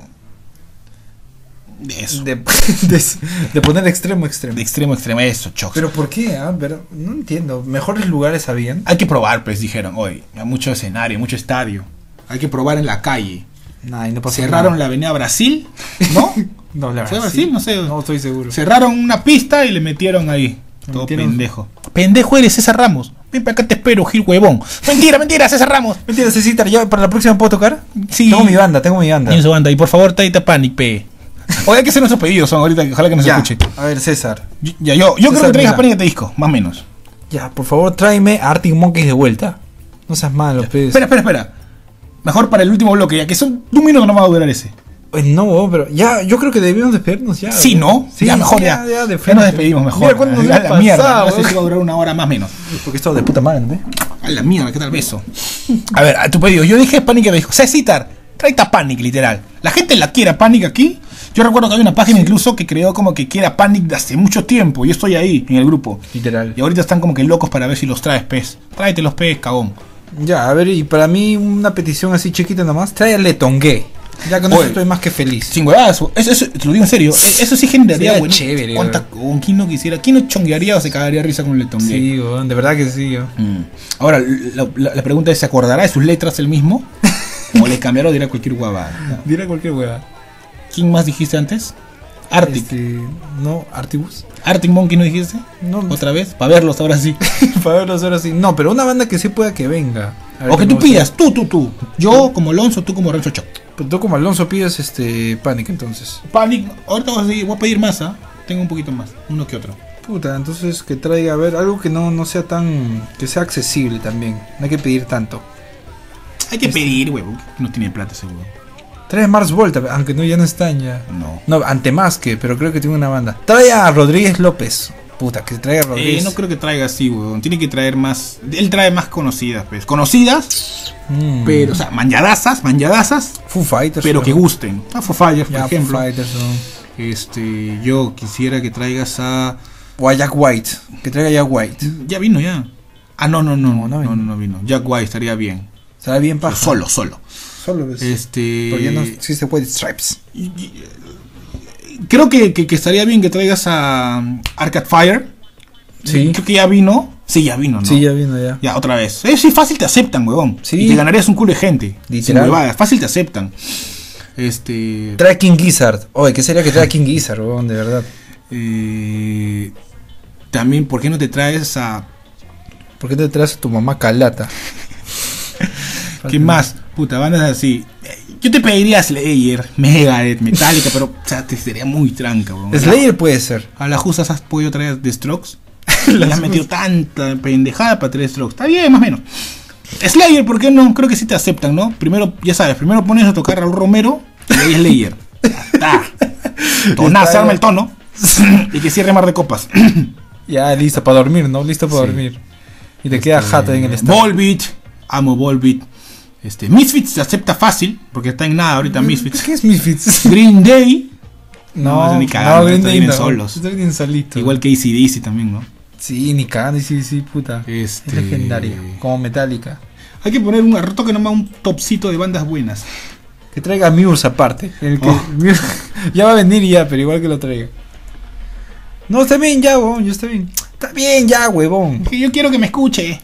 De, eso. De, de, de poner extremo extremo. De extremo extremo, eso, choque. Pero ¿por qué? Ah? Pero no entiendo. Mejores lugares habían. Hay que probar, pues dijeron hoy. Hay mucho escenario, mucho estadio. Hay que probar en la calle. Nah, y no pasó. Cerraron nada. La avenida Brasil, ¿no? No, la Brasil. Brasil, no sé. No estoy seguro. Cerraron una pista y le metieron ahí. Me todo metieron... pendejo. Pendejo eres, César Ramos. Ven para acá, te espero, Gil huevón. Mentira, mentira, César Ramos. Mentira, César, ¿yo para la próxima puedo tocar? Sí. Tengo mi banda, tengo mi banda. Tengo su banda. Y por favor, Taita Panic, pe. Oye, hay que hacer nuestros pedidos, son ahorita, ojalá que nos ya. escuche. A ver, César. Yo, ya, yo, yo César, creo que traigas Panic at the Disco, más o menos. Ya, por favor, tráeme a Arctic Monkeys de vuelta. No seas malo, pues. Espera, espera, espera. Mejor para el último bloque, ya que son un minuto no va a durar ese. Pues no, pero ya, yo creo que debemos despedirnos ya. Sí, ¿no? Sí, ya, mejor ya. Ya, ya, de ya nos despedimos mejor. Mira, ¿cuándo nos a la pasado, mierda? No sé si va a durar una hora más o menos. Porque esto de puta madre, ¿eh? A la mierda, ¿qué tal beso? A ver, a tu pedido. Yo dije Panic at the Disco. César, traita Panic, literal. La gente la quiere Panic aquí. Yo recuerdo que había una página sí. incluso que creó como que quiera Panic de hace mucho tiempo. Yo estoy ahí, en el grupo. Literal. Y ahorita están como que locos para ver si los traes, pez. Tráete los pez, cagón. Ya, a ver, y para mí una petición así chiquita nomás. Trae el Letongué. Ya con Oye, eso estoy más que feliz. Sin huevadas, eso, eso, te lo digo en serio. Eso sí generaría bueno, chévere. ¿Cuánta, con quién no quisiera? ¿Quién no chonguearía o se cagaría risa con el Letongué? Sí, bueno, de verdad que sí. Yo. Mm. Ahora, la, la, la pregunta es, ¿se acordará de sus letras el mismo? ¿O le cambiaron? Dirá cualquier huevada. Dirá cualquier huevada. ¿Quién más dijiste antes? Arctic. Este, no, Artibus. Arctic Monkey, ¿no dijiste? No. ¿Otra vez? Para verlos ahora sí. Para verlos ahora sí. No, pero una banda que sí pueda que venga. Ver, o que tú pidas, sea. tú, tú, tú. Yo como Alonso, tú como Renzo Choc. Pero tú como Alonso pides este Panic entonces. Panic, ahorita voy a, seguir, voy a pedir más, ¿ah? ¿eh? Tengo un poquito más, uno que otro. Puta, entonces que traiga, a ver, algo que no, no sea tan... Que sea accesible también, no hay que pedir tanto. Hay que este... pedir, huevo, no tiene plata seguro. Trae a Mars Volta, aunque no, ya no están ya. No. No, ante más que, pero creo que tiene una banda. Trae a Rodríguez López. Puta, que traiga a Rodríguez. Eh, no creo que traiga así, weón. Tiene que traer más. Él trae más conocidas, pues. Conocidas, mm. pero, o sea, mañadazas, mañadazas. Foo Fighters. Pero que gusten. A Foo Fighters, por ya, ejemplo. Foo Fighters, ¿no? Este, yo quisiera que traigas a. O a Jack White. Que traiga a Jack White. Ya vino, ya. Ah, no, no, no. No, no vino. No, no vino. Jack White estaría bien. Estaría bien, paja. Solo, solo. Solo, ¿ves? Este. Porque no existe White Stripes. Y, y, Creo que, que, que estaría bien que traigas a Arcade Fire. Sí. Creo que ya vino. Sí, ya vino, ¿no? Sí, ya vino, ya. Ya, otra vez. Eh, sí, fácil te aceptan, huevón. Sí. Y te ganarías un culo de gente. Literal. Fácil te aceptan. Este. Tracking Gizzard. Oye, ¿qué sería que Tracking Gizzard, huevón? De verdad. Eh, también, ¿por qué no te traes a. ¿Por qué no te traes a tu mamá Calata? ¿Qué más? Puta, bandas así. Yo te pediría Slayer, Megadeth, Metallica, pero o sea, te sería muy tranca, bro. Slayer puede ser. A las justas has podido traer The Strokes. Le has metido tanta pendejada para traer Strokes. Está bien, más o menos. Slayer, ¿por qué no? Creo que sí te aceptan, ¿no? Primero, ya sabes, primero pones a tocar a Raúl Romero y ahí Slayer. Ya está. Toná, se arma el tono y que cierre Mar de Copas. Ya, listo para dormir, ¿no? Listo para sí. dormir. Y te este, queda jata en el estadio. Volbeat. Amo Volbeat. Este, Misfits se acepta fácil, porque está en nada ahorita Misfits. ¿Qué es Misfits? Green Day. No, no, ni cagando, no Green Day no, solos. Está bien solito. Igual que A C D C también, ¿no? Sí, ni cagando, A C D C, puta. Este... Es legendario, como Metallica. Hay que poner un rato que nomás un topcito de bandas buenas. Que traiga Muse aparte. El que, oh. Muse, ya va a venir ya, pero igual que lo traiga. No, está bien ya, huevón, yo está bien. Está bien ya, huevón. Porque yo quiero que me escuche.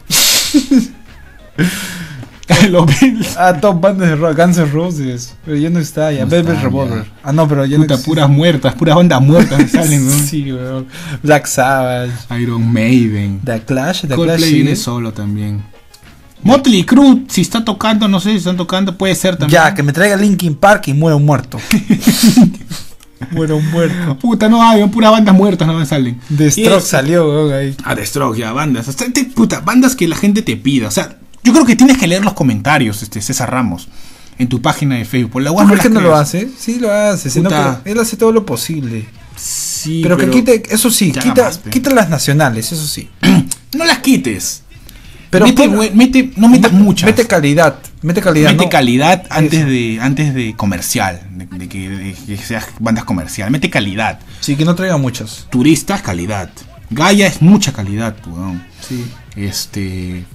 Ah, top bandas de rock, Guns N' Roses. Pero ya no está, ya. No Velvet está, Revolver. Ya. Ah, no, pero ya puta, no puras muertas, puras bandas muertas salen, ¿no? Sí, weón. Black Sabbath, Iron Maiden, The Clash, The Coldplay Clash viene solo también. Motley Crue, si está tocando, no sé si están tocando, puede ser también. Ya, que me traiga Linkin Park y muero muerto. Muero muerto. Puta, no hay, puras bandas muertas no me salen. The Strokes salió, weón, ahí. Ah, The Strokes, ya, bandas. O sea, te, puta, bandas que la gente te pida, o sea. Yo creo que tienes que leer los comentarios, este César Ramos, en tu página de Facebook. Por la ¿Por qué no lo hace? Sí lo hace, sino que él hace todo lo posible. Sí, pero, pero que quite, eso sí, quita, más, quita las nacionales, eso sí. No las quites. Pero mete, pero, we, mete, no metas mete, muchas. Mete calidad, mete calidad. Mete no, calidad antes de, antes de comercial, de, de, que, de que seas bandas comerciales. Mete calidad. Sí, que no traiga muchas. Turistas, calidad. Gaia es mucha calidad, weón. Sí. Este...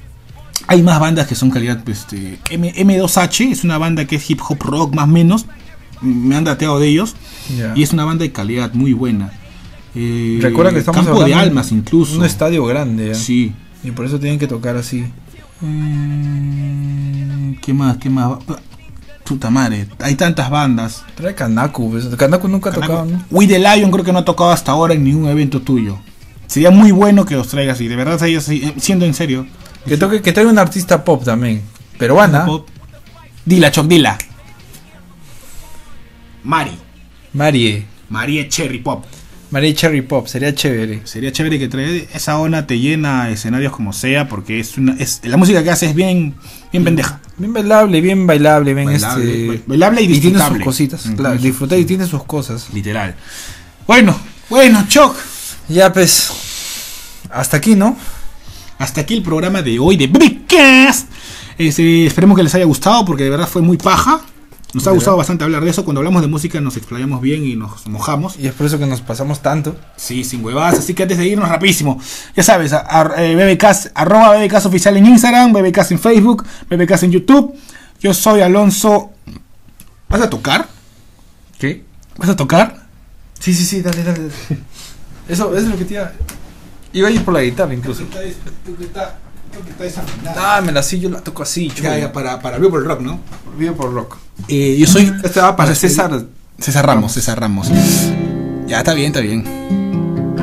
Hay más bandas que son calidad, este, M, M dos H es una banda que es hip hop rock más o menos, me han dateado de ellos, yeah. Y es una banda de calidad muy buena. Eh, Recuerda que estamos Campo de Almas incluso. Un estadio grande. ¿Eh? Sí. Y por eso tienen que tocar así. Eh, ¿Qué más? ¿Qué más? Puta madre, hay tantas bandas. Trae Kanaku, Kanaku nunca ha tocado, ¿no? We The Lion creo que no ha tocado hasta ahora en ningún evento tuyo. Sería muy bueno que los traigas y de verdad, siendo en serio. Que toque, que traiga un artista pop también. Peruana. Pop. Dila, Choc, dila. Mari. Marie. Marie Cherry Pop. Marie Cherry Pop, sería chévere. Sería chévere que traiga. Esa onda te llena escenarios como sea, porque es una. Es, la música que hace es bien. Bien pendeja. Bien bailable, bien bailable, bien bailable, este. Bailable y disfrutable. Y tiene sus cositas. Mm, claro, disfrutar y tiene sus cosas. Literal. Bueno, bueno, Choc. Ya pues. Hasta aquí, ¿no? Hasta aquí el programa de hoy de Bebecast. Este, esperemos que les haya gustado porque de verdad fue muy paja. Nos de ha gustado verdad. Bastante hablar de eso. Cuando hablamos de música nos explayamos bien y nos mojamos. Y es por eso que nos pasamos tanto. Sí, sin huevadas. Así que antes de irnos rapidísimo. Ya sabes, a, a, eh, Bebecast, arroba Bebecast oficial en Instagram, Bebecast en Facebook, Bebecast en YouTube. Yo soy Alonso. ¿Vas a tocar? ¿Qué? ¿Vas a tocar? Sí, sí, sí, dale, dale, dale. Eso, eso es lo que te iba... Iba a ir por la guitarra incluso. Tú que estás desafinada. Dámela así, yo la toco así. Ya, ya, para, para Vivo por el Rock, ¿no? Vivo por el Rock. Eh, yo soy. Este va para César. César Ramos, César Ramos. Ya, está bien, está bien.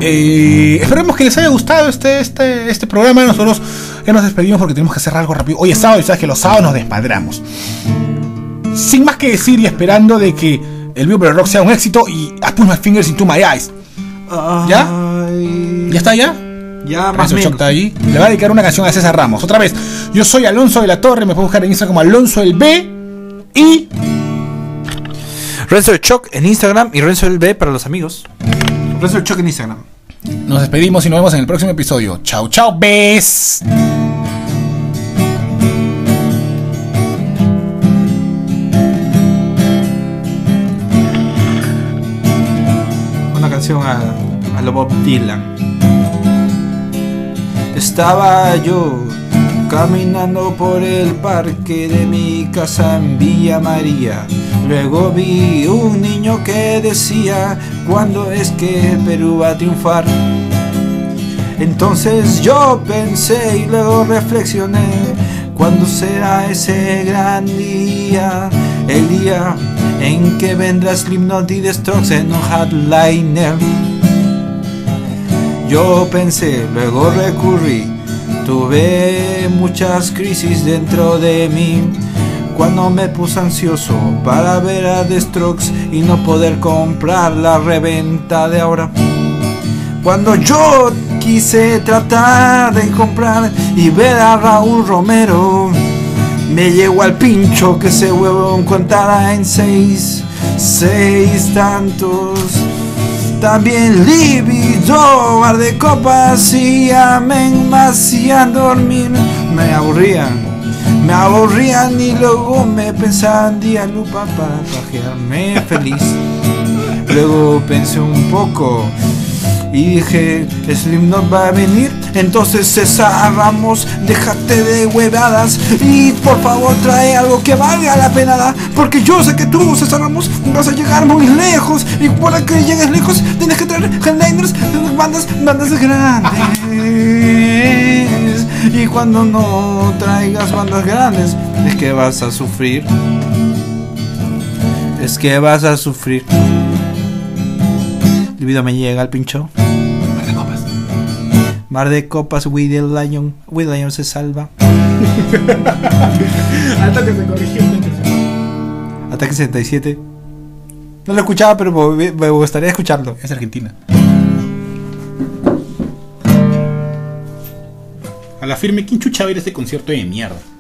Eh, esperemos que les haya gustado este, este, este programa. Nosotros ya nos despedimos porque tenemos que hacer algo rápido. Hoy es sábado y sabes que los sábados nos desmadramos. Sin más que decir y esperando de que el Vivo por el Rock sea un éxito y I Put My Fingers Into My Eyes. ¿Ya? ¿Ya está ya? Ya, más o menos. Ahí. Le va a dedicar una canción a César Ramos. Otra vez, yo soy Alonso de la Torre. Me puedo buscar en Instagram como Alonso el B. Y Renzo el Choc en Instagram y Renzo el B para los amigos. Renzo el Choc en Instagram. Nos despedimos y nos vemos en el próximo episodio. Chau, chau, bes. Una canción a, a lo Bob Dylan. Estaba yo caminando por el parque de mi casa en Villa María. Luego vi un niño que decía, ¿cuándo es que Perú va a triunfar? Entonces yo pensé y luego reflexioné, ¿cuándo será ese gran día? El día en que vendrá Slipknot y The Strokes en un headliner. Yo pensé, luego recurrí, tuve muchas crisis dentro de mí cuando me puse ansioso para ver a The Strokes y no poder comprar la reventa de ahora. Cuando yo quise tratar de comprar y ver a Raúl Romero, me llegó al pincho que ese huevón contara en seis, seis tantos. También libido, par de copas y amén, me hacían dormir. Me aburrían, me aburrían y luego me pensaban día lupa para pajearme feliz. Luego pensé un poco y dije, Slipknot va a venir. Entonces César Ramos, déjate de huevadas y por favor trae algo que valga la pena, porque yo sé que tú, César Ramos, vas a llegar muy lejos, y para que llegues lejos tienes que traer headliners, bandas, bandas grandes. Y cuando no traigas bandas grandes, es que vas a sufrir, es que vas a sufrir. El video me llega al pincho. Mar de copas. Mar de copas, with the lion. With the lion se salva. Hasta que se corrigió. Ataque sesenta y siete. No lo escuchaba, pero me gustaría escucharlo. Es Argentina. A la firme, ¿quién chucha va a ir a este concierto de mierda?